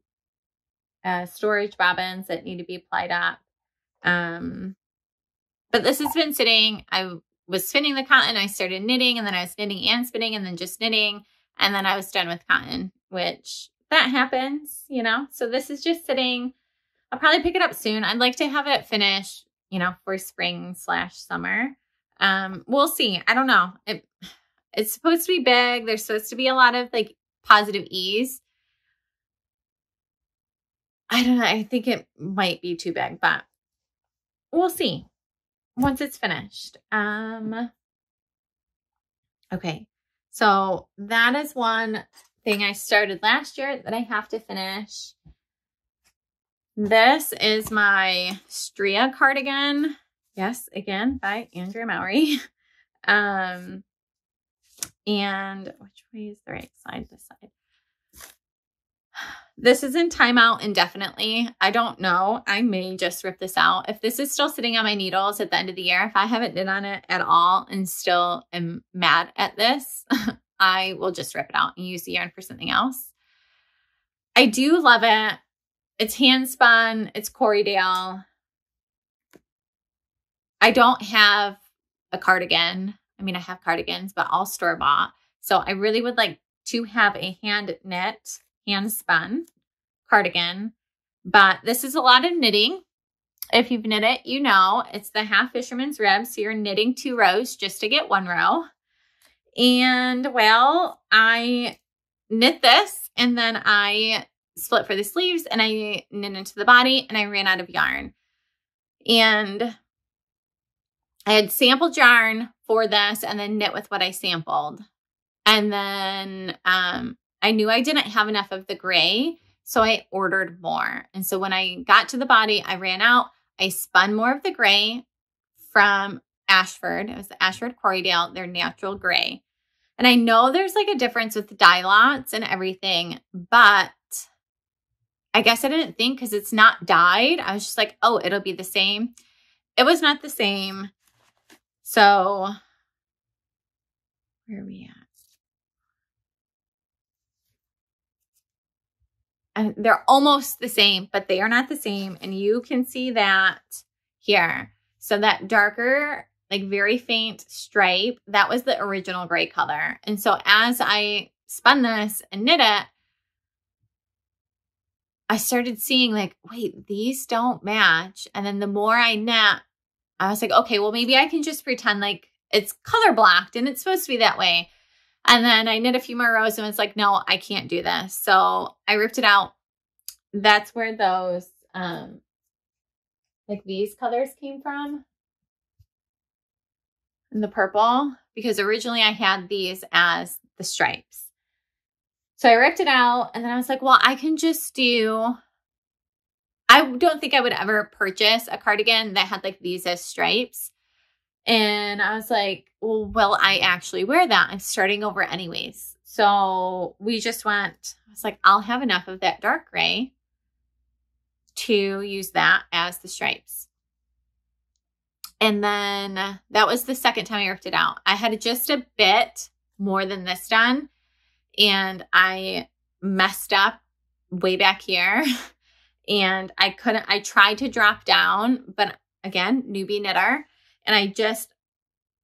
uh, storage bobbins that need to be plied up. Um, but this has been sitting. I was spinning the cotton. I started knitting and then I was knitting and spinning and then just knitting. And then I was done with cotton, which that happens, you know. So this is just sitting. I'll probably pick it up soon. I'd like to have it finished, you know, for spring slash summer. Um, we'll see. I don't know. It, it's supposed to be big. There's supposed to be a lot of like positive ease. I don't know. I think it might be too big, but we'll see once it's finished. Um, okay. So that is one thing I started last year that I have to finish. This is my Stria Cardigan. Yes, again, by Andrea Mowry. Um, and which way is the right side? This side. This is in timeout indefinitely. I don't know. I may just rip this out. If this is still sitting on my needles at the end of the year, if I haven't knit on it at all and still am mad at this, I will just rip it out and use the yarn for something else. I do love it. It's hand spun. It's Corriedale. I don't have a cardigan. I mean, I have cardigans, but all store bought. So I really would like to have a hand knit, hand spun cardigan. But this is a lot of knitting. If you've knit it, you know, it's the half fisherman's rib. So you're knitting two rows just to get one row. And well, I knit this and then I split for the sleeves and I knit into the body and I ran out of yarn. And I had sampled yarn for this and then knit with what I sampled. And then um, I knew I didn't have enough of the gray, so I ordered more. And so when I got to the body, I ran out. I spun more of the gray from Ashford. It was the Ashford Corriedale, their natural gray. And I know there's like a difference with the dye lots and everything, but I guess I didn't think because it's not dyed. I was just like, oh, it'll be the same. It was not the same. So where are we at? And they're almost the same, but they are not the same. And you can see that here. So that darker, like very faint stripe, that was the original gray color. And so as I spun this and knit it, I started seeing like, wait, these don't match. And then the more I knit, I was like, okay, well, maybe I can just pretend like it's color blocked and it's supposed to be that way. And then I knit a few more rows and it's like, no, I can't do this. So I ripped it out. That's where those, um, like these colors came from. And the purple, because originally I had these as the stripes. So I ripped it out and then I was like, well, I can just do, I don't think I would ever purchase a cardigan that had like these as stripes. And I was like, well, will I actually wear that? I'm starting over anyways. So we just went, I was like, I'll have enough of that dark gray to use that as the stripes. And then that was the second time I ripped it out. I had just a bit more than this done. And I messed up way back here and I couldn't, I tried to drop down, but again, newbie knitter. And I just,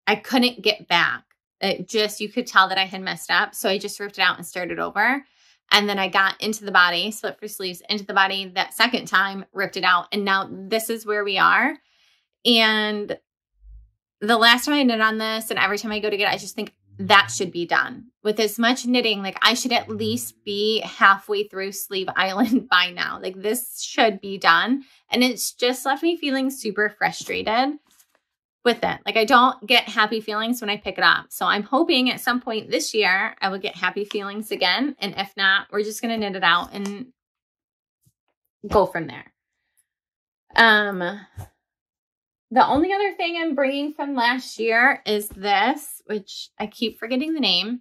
I couldn't get back. It just, you could tell that I had messed up. So I just ripped it out and started over. And then I got into the body, slip for sleeves, into the body that second time, ripped it out. And now this is where we are. And the last time I knit on this and every time I go to get it, I just think, that should be done with as much knitting. Like I should at least be halfway through Sleeve Island by now. Like this should be done. And it's just left me feeling super frustrated with it. Like I don't get happy feelings when I pick it up. So I'm hoping at some point this year, I will get happy feelings again. And if not, we're just going to knit it out and go from there. Um, The only other thing I'm bringing from last year is this, which I keep forgetting the name.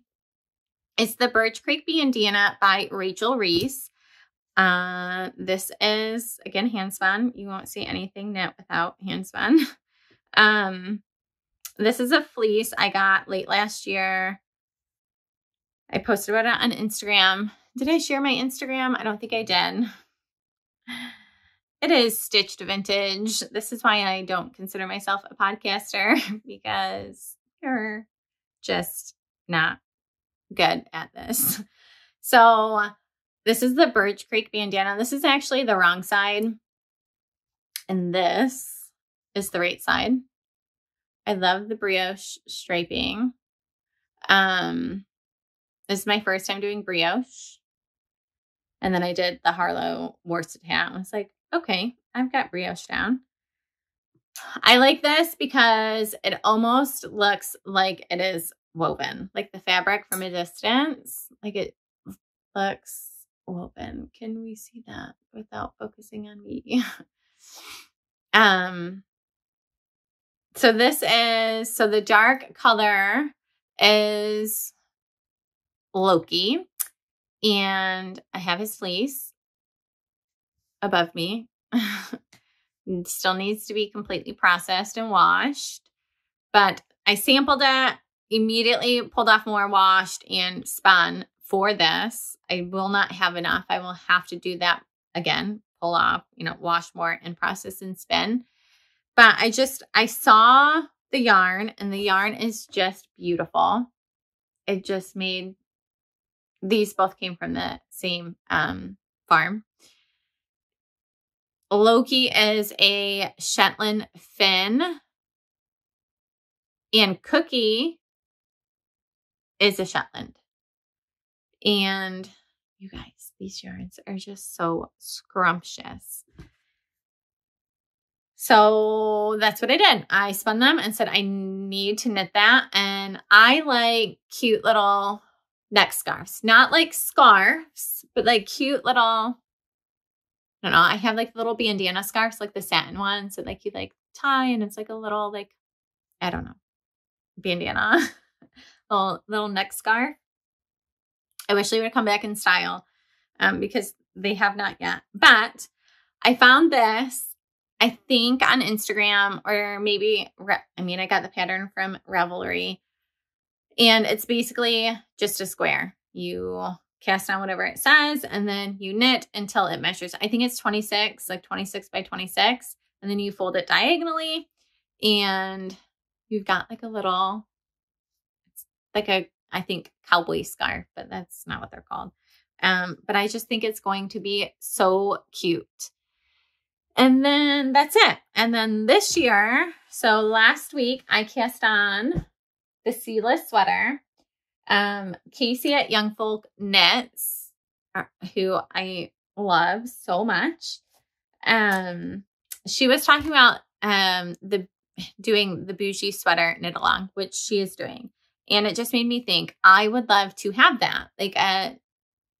It's the Birch Creek Bandana by Rachel Reese. Uh, this is, again, handspun. You won't see anything knit without handspun. Um, this is a fleece I got late last year. I posted about it on Instagram. Did I share my Instagram? I don't think I did. It is stitched vintage. This is why I don't consider myself a podcaster because you're just not good at this. So this is the Birch Creek Bandana. This is actually the wrong side. And this is the right side. I love the brioche striping. Um, this is my first time doing brioche. And then I did the Harlow Worsted hat. I was like, okay, I've got brioche down. I like this because it almost looks like it is woven. Like the fabric from a distance, like it looks woven. Can we see that without focusing on me? um. So this is, so the dark color is Loki. And I have his fleece above me. Still needs to be completely processed and washed, but I sampled it, immediately pulled off more, washed and spun for this. I will not have enough. I will have to do that again, pull off, you know, wash more and process and spin. But I just, I saw the yarn and the yarn is just beautiful. It just made, these both came from the same um, farm. Loki is a Shetland fin and Cookie is a Shetland. And you guys, these yarns are just so scrumptious. So that's what I did. I spun them and said, I need to knit that. And I like cute little neck scarves, not like scarves, but like cute little, I don't know. I have like little bandana scarves, like the satin ones that like you like tie and it's like a little like, I don't know, bandana, little, little neck scarf. I wish they would come back in style um, because they have not yet. But I found this, I think on Instagram or maybe, I mean, I got the pattern from Ravelry and it's basically just a square. You cast on whatever it says, and then you knit until it measures. I think it's twenty-six, like twenty-six by twenty-six. And then you fold it diagonally and you've got like a little, it's like a, I think cowboy scarf, but that's not what they're called. Um, but I just think it's going to be so cute. And then that's it. And then this year, so last week I cast on the Seela sweater. Um, Casey at Young Folk Knits, who I love so much. Um, she was talking about, um, the, doing the bougie sweater knit along, which she is doing. And it just made me think I would love to have that, like a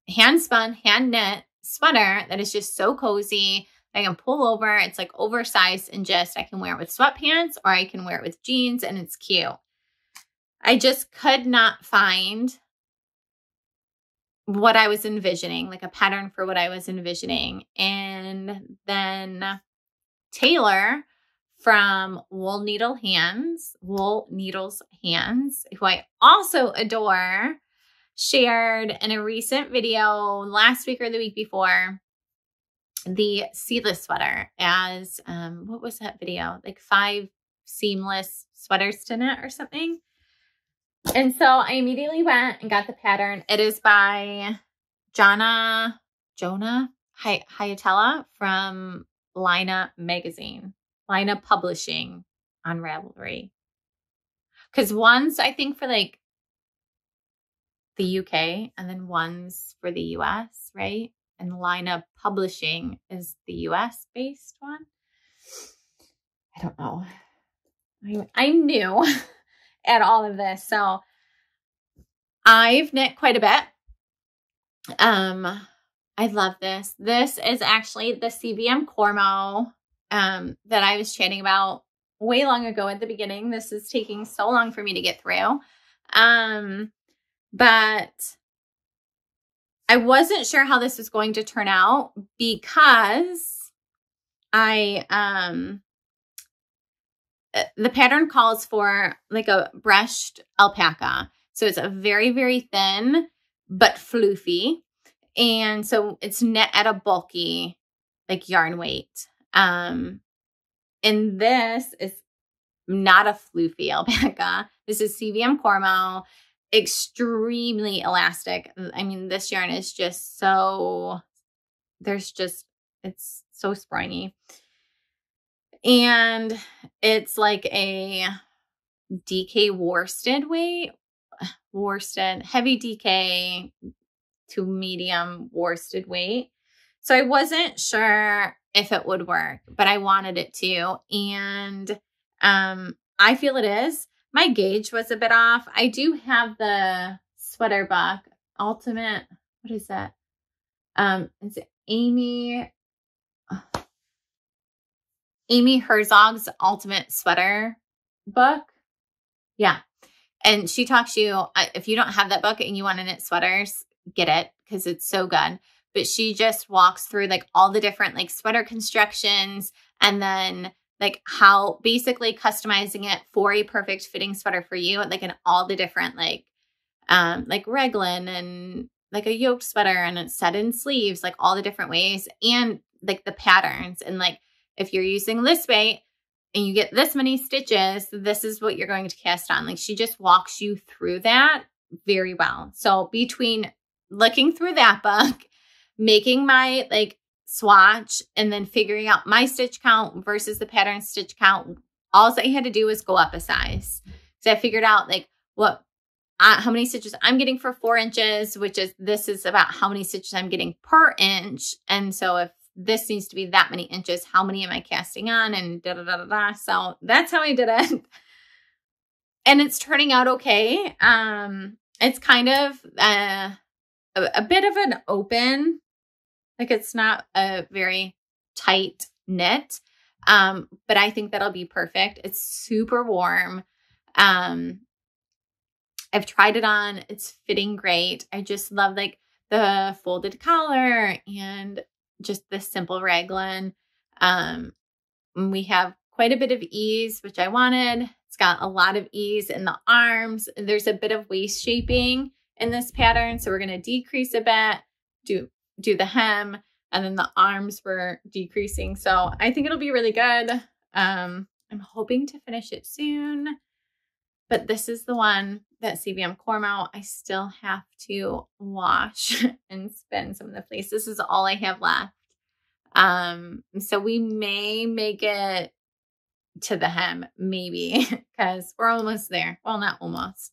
hand spun, hand knit sweater that is just so cozy. I can pull over. It's like oversized and just, I can wear it with sweatpants or I can wear it with jeans and it's cute. I just could not find what I was envisioning, like a pattern for what I was envisioning. And then Taylor from Wool Needle Hands, Wool Needles Hands, who I also adore, shared in a recent video last week or the week before the seamless sweater as, um, what was that video? Like five seamless sweaters to knit or something. And so I immediately went and got the pattern. It is by Jonna, Jonah Hayatella from Lina Magazine, Lina Publishing on Ravelry. Because one's, I think, for like the U K and then one's for the U S, right? And Lina Publishing is the U S based one. I don't know. I'm new at all of this. So I've knit quite a bit. Um, I love this. This is actually the C V M Cormo um, that I was chatting about way long ago at the beginning. This is taking so long for me to get through. Um, but I wasn't sure how this was going to turn out because I, um, the pattern calls for like a brushed alpaca. So it's a very, very thin, but floofy. And so it's knit at a bulky, like yarn weight. Um, and this is not a floofy alpaca. This is C V M Cormo. Extremely elastic. I mean, this yarn is just so, there's just, it's so springy. And it's like a D K worsted weight, worsted, heavy D K to medium worsted weight. So I wasn't sure if it would work, but I wanted it to. And um, I feel it is. My gauge was a bit off. I do have the sweater buck ultimate. What is that? Um, is it Amy? Oh. Amy Herzog's ultimate sweater book. Yeah. And she talks you, if you don't have that book and you want to knit sweaters, get it because it's so good. But she just walks through like all the different like sweater constructions and then like how basically customizing it for a perfect fitting sweater for you. Like in all the different like, um, like raglan and like a yoke sweater and it's set in sleeves, like all the different ways and like the patterns and like, if you're using this weight and you get this many stitches, this is what you're going to cast on. Like she just walks you through that very well. So between looking through that book, making my like swatch and then figuring out my stitch count versus the pattern stitch count, all I had to do was go up a size. So I figured out like what, uh, how many stitches I'm getting for four inches, which is, this is about how many stitches I'm getting per inch. And so if this needs to be that many inches, how many am I casting on and da, da, da, da, da. So that's how I did it. And it's turning out okay. Um, it's kind of uh, a, a bit of an open, like it's not a very tight knit. Um, but I think that'll be perfect. It's super warm. Um, I've tried it on. It's fitting great. I just love like the folded collar and just this simple raglan. Um, we have quite a bit of ease, which I wanted. It's got a lot of ease in the arms. There's a bit of waist shaping in this pattern. So we're going to decrease a bit, do, do the hem, and then the arms were decreasing. So I think it'll be really good. Um, I'm hoping to finish it soon. But this is the one that C V M Cormo, I still have to wash and spin some of the fleece. This is all I have left. Um, so we may make it to the hem, maybe, because we're almost there. Well, not almost.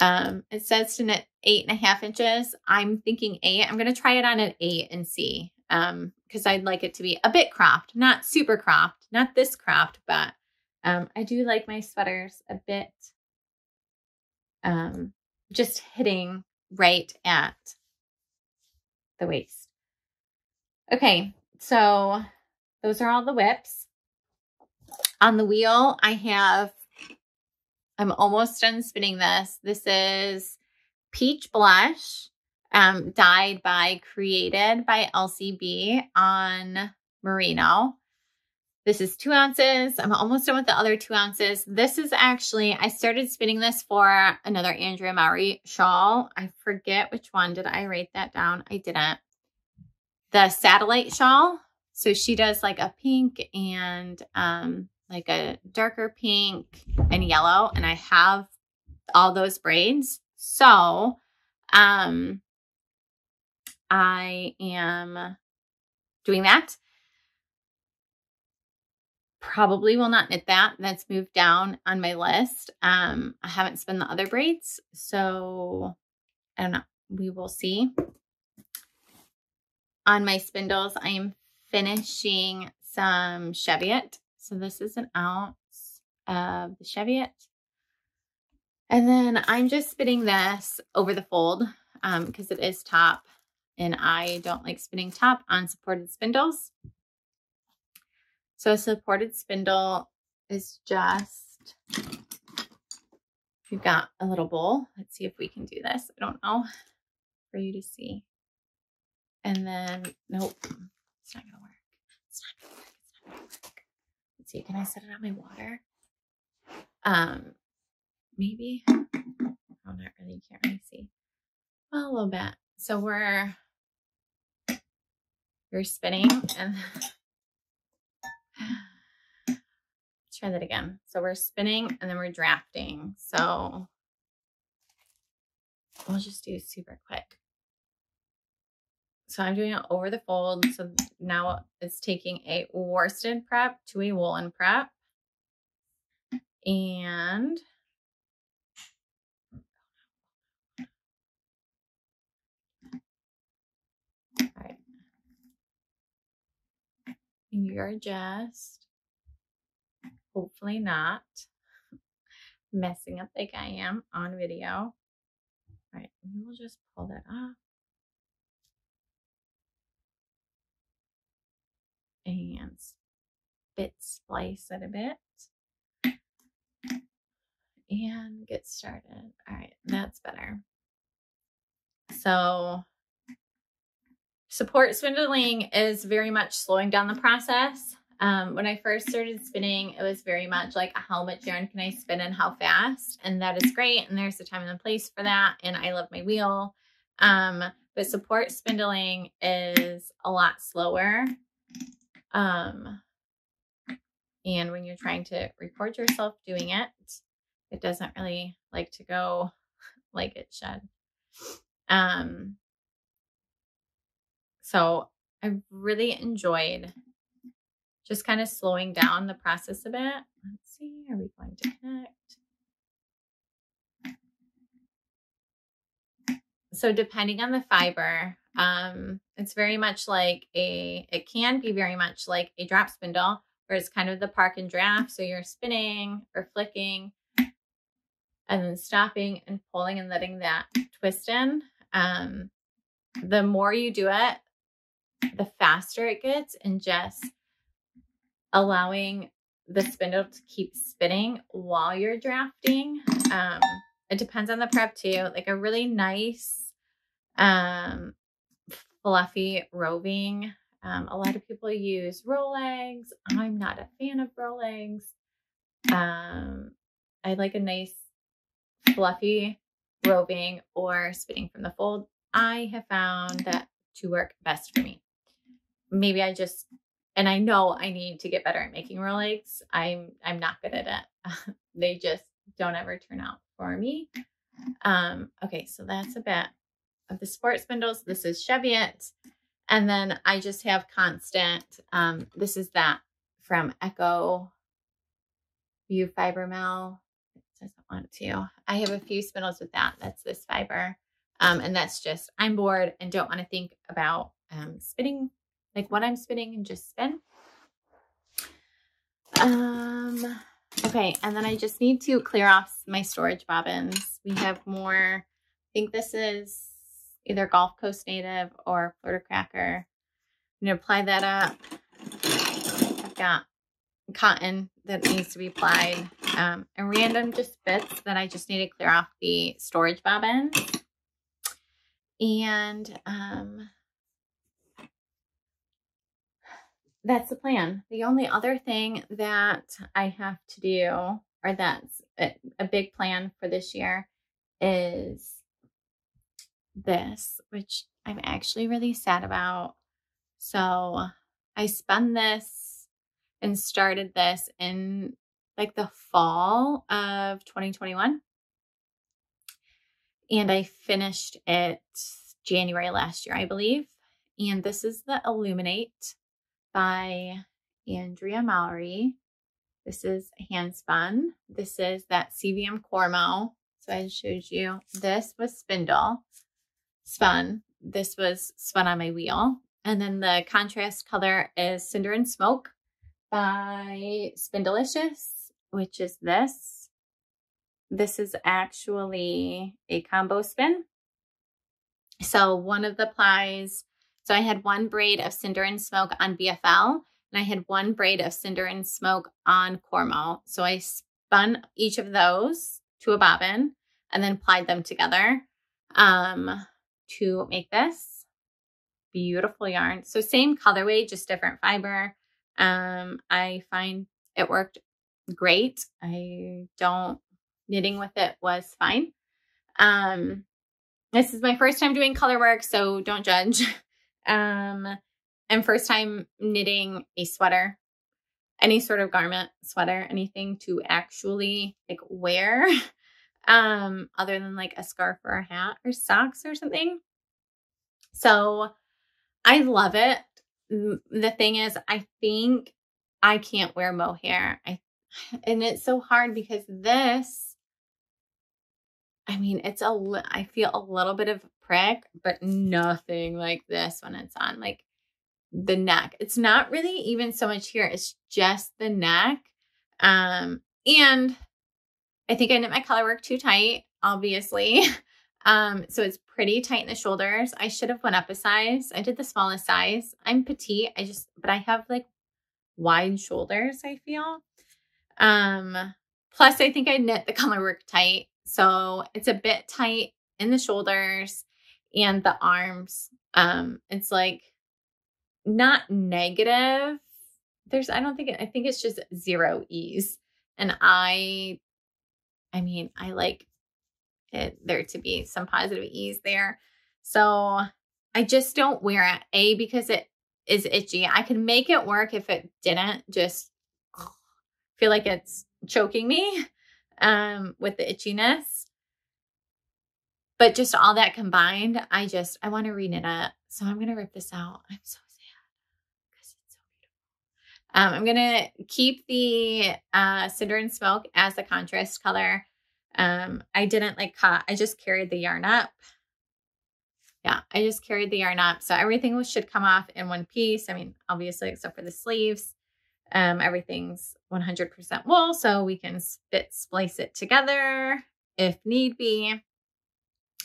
Um, it says to knit eight and a half inches. I'm thinking eight. I'm going to try it on an eight and see, um, because I'd like it to be a bit cropped, not super cropped, not this cropped, but Um, I do like my sweaters a bit, um, just hitting right at the waist. Okay, so those are all the whips. On the wheel, I have, I'm almost done spinning this. This is Peach Blush, um, dyed by, created by L C B on merino. This is two ounces. I'm almost done with the other two ounces. This is actually, I started spinning this for another Andrea Mowry shawl. I forget which one. Did I write that down? I didn't. The satellite shawl. So she does like a pink and um, like a darker pink and yellow. And I have all those braids. So um, I am doing that. Probably will not knit that. That's moved down on my list. Um, I haven't spun the other braids, so I don't know. We will see. On my spindles, I am finishing some Cheviot. So this is an ounce of the Cheviot. And then I'm just spinning this over the fold um, because it is top, and I don't like spinning top on supported spindles. So a supported spindle is just, we've got a little bowl. Let's see if we can do this. I don't know, for you to see. And then, nope, it's not gonna work. It's not gonna work, it's not gonna work. Let's see, can I set it on my water? Um, maybe, oh, not really, you can't really see. Well, a little bit. So we're, we're spinning and, let's try that again. So we're spinning and then we're drafting. So we'll just do super quick. So I'm doing it over the fold. So now it's taking a worsted prep to a woolen prep. And you're just, hopefully not, messing up like I am on video. All right, we will just pull that off. And bit splice it a bit. And get started. All right, that's better. So support spindling is very much slowing down the process. Um, when I first started spinning, it was very much like how much yarn can I spin and how fast, and that is great. And there's a time and a place for that. And I love my wheel. Um, but support spindling is a lot slower. Um, and when you're trying to record yourself doing it, it doesn't really like to go like it should. Um, So I really enjoyed just kind of slowing down the process a bit. Let's see, are we going to connect? So depending on the fiber, um, it's very much like a, it can be very much like a drop spindle where it's kind of the park and draft. So you're spinning or flicking and then stopping and pulling and letting that twist in. Um, the more you do it, the faster it gets, and just allowing the spindle to keep spinning while you're drafting. Um, it depends on the prep too. Like a really nice, um, fluffy roving. Um, a lot of people use roll eggs. I'm not a fan of roll eggs. Um, I like a nice fluffy roving or spinning from the fold. I have found that to work best for me. Maybe I just, and I know I need to get better at making roll eggs. I'm, I'm not good at it. They just don't ever turn out for me. Um, okay, so that's a bit of the sport spindles. This is Cheviot. And then I just have constant. Um, this is that from Echo View Fiber Mill. It doesn't want to. I have a few spindles with that. That's this fiber. Um, and that's just, I'm bored and don't want to think about um, spinning, like what I'm spinning, and just spin. Um, okay. And then I just need to clear off my storage bobbins. We have more. I think this is either Gulf Coast Native or Florida Cracker. I'm going to ply that up. I've got cotton that needs to be plied, um, and random just bits that I just need to clear off the storage bobbin. And, um, that's the plan. The only other thing that I have to do, or that's a, a big plan for this year, is this, which I'm actually really sad about. So I spun this and started this in like the fall of twenty twenty-one. And I finished it January last year, I believe. And this is the Illuminate by Andrea Mowry. This is hand spun. This is that C V M Cormo. So I showed you. This was spindle spun. This was spun on my wheel. And then the contrast color is Cinder and Smoke by Spindelicious, which is this. This is actually a combo spin. So one of the plies, so I had one braid of Cinder and Smoke on B F L, and I had one braid of Cinder and Smoke on Cormo. So I spun each of those to a bobbin and then plied them together um, to make this beautiful yarn. So same colorway, just different fiber. Um, I find it worked great. I don't Knitting with it was fine. Um, this is my first time doing color work, so don't judge. Um, and first time knitting a sweater, any sort of garment, sweater, anything to actually like wear, um, other than like a scarf or a hat or socks or something. So I love it. The thing is, I think I can't wear mohair. I and it's so hard because this, I mean, it's a, I feel a little bit of a prick, but nothing like this when it's on like the neck. It's not really even so much here. It's just the neck. Um, and I think I knit my color work too tight, obviously. Um, so it's pretty tight in the shoulders. I should have went up a size. I did the smallest size. I'm petite. I just, but I have like wide shoulders, I feel. Um, plus I think I knit the color work tight. So it's a bit tight in the shoulders and the arms. Um, it's like not negative. There's, I don't think, it, I think it's just zero ease. And I, I mean, I like it there to be some positive ease there. So I just don't wear it, A, because it is itchy. I could make it work if it didn't just feel like it's choking me. Um, with the itchiness, but just all that combined, I just, I want to re-knit it. So I'm going to rip this out. I'm so sad because it's so beautiful. Um, I'm going to keep the, uh, Cinder and Smoke as the contrast color. Um, I didn't like cut, I just carried the yarn up. Yeah. I just carried the yarn up. So everything should come off in one piece. I mean, obviously, except for the sleeves. Um, everything's one hundred percent wool, so we can fit, splice it together if need be.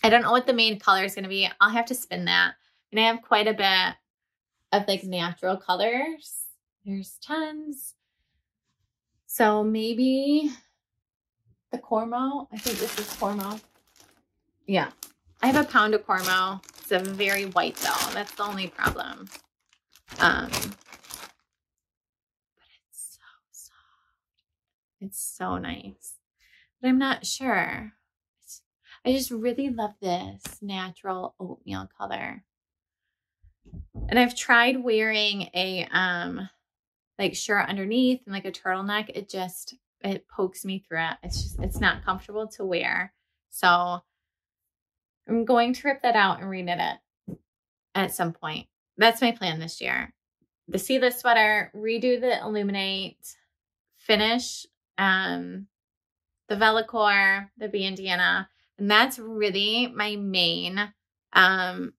I don't know what the main color is going to be. I'll have to spin that. And I have quite a bit of like natural colors. There's tons. So maybe the Cormo. I think this is Cormo. Yeah. I have a pound of Cormo. It's a very white though. That's the only problem. Um, It's so nice, but I'm not sure. I just really love this natural oatmeal color. And I've tried wearing a, um, like shirt underneath and like a turtleneck. It just, it pokes me throughout. It's just, it's not comfortable to wear. So I'm going to rip that out and reknit it at some point. That's my plan this year. The Seela sweater, redo the Illuminate, finish um, the Vellichor, the bandana. And that's really my main um,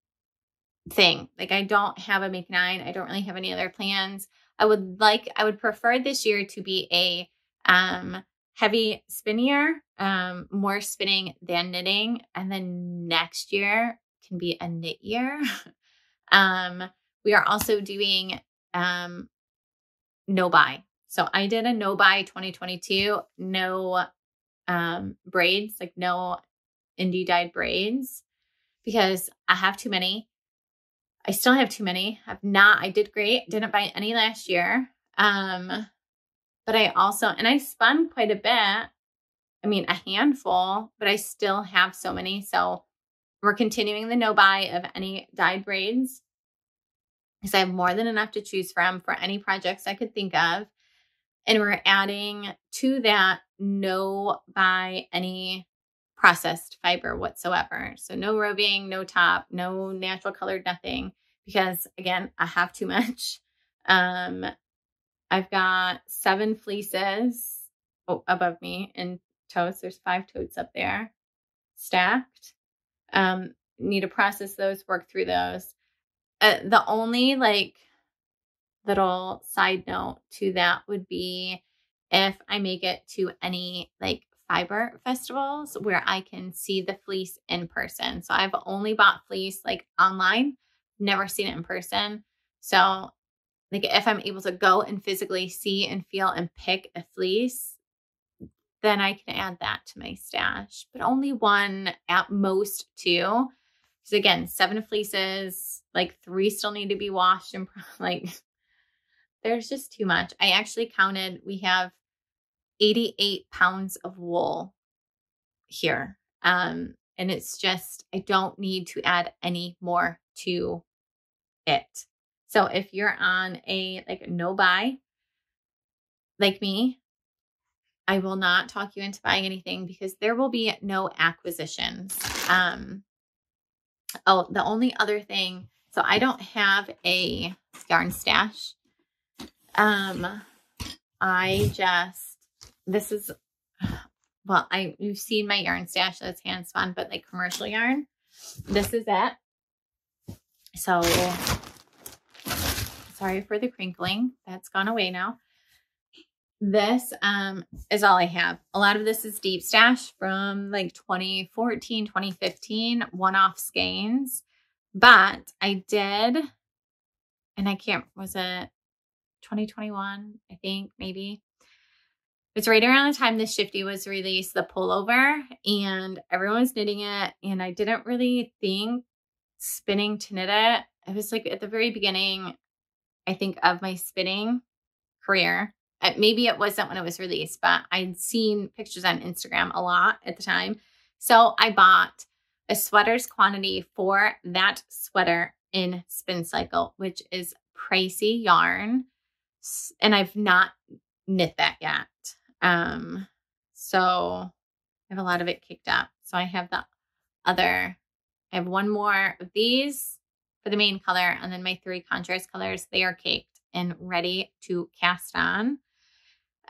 thing. Like, I don't have a make nine. I don't really have any other plans. I would like, I would prefer this year to be a um, heavy spinnier, um, more spinning than knitting. And then next year can be a knit year. um, we are also doing um, no buy. So I did a no buy twenty twenty-two, no um, braids, like no indie dyed braids, because I have too many. I still have too many. I've not, I did great. Didn't buy any last year. Um, but I also, and I spun quite a bit. I mean, a handful, but I still have so many. So we're continuing the no buy of any dyed braids, because I have more than enough to choose from for any projects I could think of. And we're adding to that no buy any processed fiber whatsoever. So no roving, no top, no natural colored, nothing, because again, I have too much. Um, I've got seven fleeces oh, above me in totes. There's five totes up there stacked. Um, need to process those, work through those. Uh, the only like little side note to that would be if I make it to any like fiber festivals where I can see the fleece in person. So I've only bought fleece like online, never seen it in person. So like if I'm able to go and physically see and feel and pick a fleece, then I can add that to my stash, but only one, at most two. So again, seven fleeces, like three still need to be washed, and like there's just too much. I actually counted, we have eighty-eight pounds of wool here. Um, and it's just, I don't need to add any more to it. So if you're on a like no buy like me, I will not talk you into buying anything, because there will be no acquisitions. Um, oh, the only other thing, so I don't have a yarn stash. Um, I just, this is, well, I, you've seen my yarn stash that's hand spun, but like commercial yarn, this is it. So sorry for the crinkling, that's gone away now. This, um, is all I have. A lot of this is deep stash from like twenty fourteen, twenty fifteen, one-off skeins, but I did, and I can't, was it twenty twenty-one? I think maybe. It's right around the time this Shifty was released, the pullover, and everyone was knitting it. And I didn't really think spinning to knit it. It was like at the very beginning, I think, of my spinning career. Uh, maybe it wasn't when it was released, but I'd seen pictures on Instagram a lot at the time. So I bought a sweater's quantity for that sweater in Spin Cycle, which is pricey yarn. And I've not knit that yet. Um, so I have a lot of it kicked up. So I have the other, I have one more of these for the main color, and then my three contrast colors, they are caked and ready to cast on.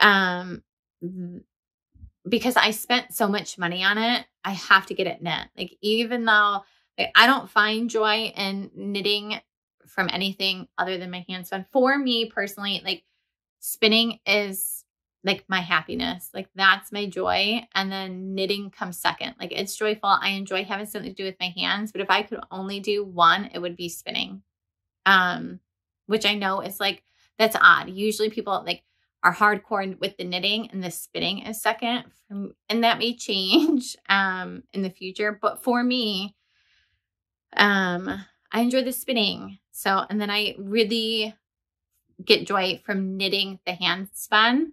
Um, because I spent so much money on it, I have to get it knit. Like, even though like, I don't find joy in knitting from anything other than my hand spun. For me personally, like spinning is like my happiness. Like that's my joy. And then knitting comes second. Like it's joyful. I enjoy having something to do with my hands, but if I could only do one, it would be spinning. Um, which I know is like, that's odd. Usually people like are hardcore with the knitting and the spinning is second. And that may change, um, in the future, but for me, um, I enjoy the spinning. So, and then I really get joy from knitting the hand spun.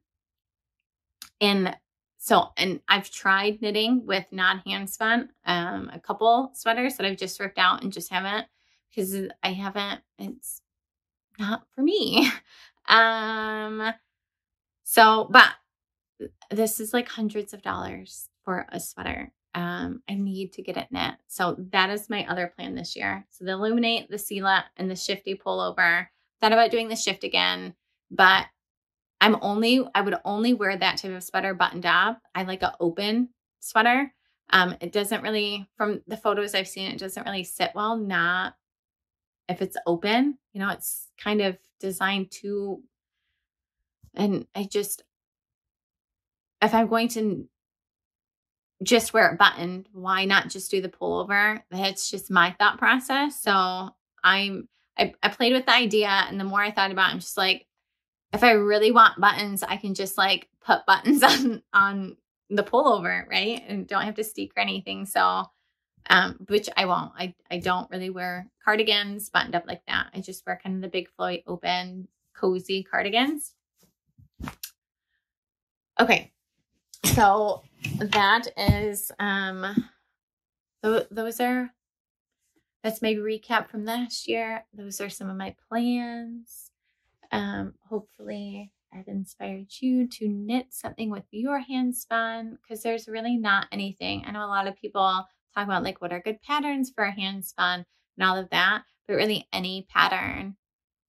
And so, and I've tried knitting with non-hand spun, um, a couple sweaters that I've just ripped out and just haven't, because I haven't, it's not for me. Um, so, but this is like hundreds of dollars for a sweater. Um, I need to get it knit. So that is my other plan this year. So the Illuminate, the Seela, and the Shifty Pullover. Thought about doing the Shift again, but I'm only, I would only wear that type of sweater buttoned up. I like an open sweater. Um, it doesn't really, from the photos I've seen, it doesn't really sit well. Not if it's open, you know, it's kind of designed to, and I just, if I'm going to just wear it buttoned, why not just do the pullover? That's just my thought process. So I'm, I, I played with the idea, and the more I thought about it, I'm just like, if I really want buttons, I can just like put buttons on, on the pullover, right? And don't have to stick or anything. So, um, which I won't, I, I don't really wear cardigans buttoned up like that. I just wear kind of the big flowy open cozy cardigans. Okay. So that is, um, th those are, that's my recap from last year. Those are some of my plans. Um, hopefully I've inspired you to knit something with your hand spun, because there's really not anything. I know a lot of people talk about like, what are good patterns for hand spun and all of that, but really any pattern,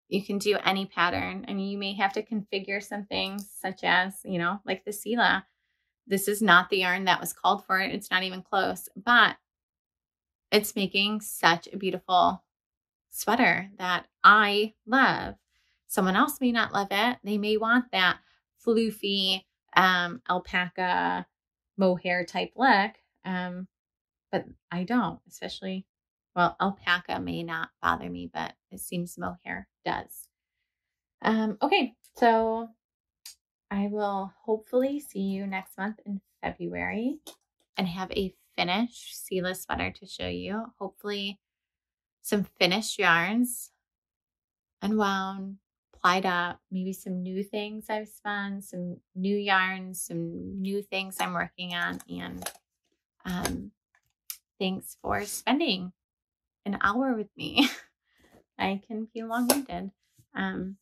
you can do any pattern. I mean, you may have to configure some things such as, you know, like the Seela. This is not the yarn that was called for it. It's not even close, but it's making such a beautiful sweater that I love. Someone else may not love it. They may want that floofy um, alpaca mohair type look, um, but I don't, especially, well, alpaca may not bother me, but it seems mohair does. Um, okay, so I will hopefully see you next month in February and have a finished Seela sweater to show you. Hopefully some finished yarns, unwound, plied up, maybe some new things I've spun, some new yarns, some new things I'm working on. And um, thanks for spending an hour with me. I can be long-winded. Um,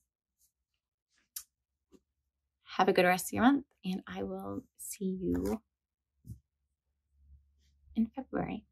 Have a good rest of your month, and I will see you in February.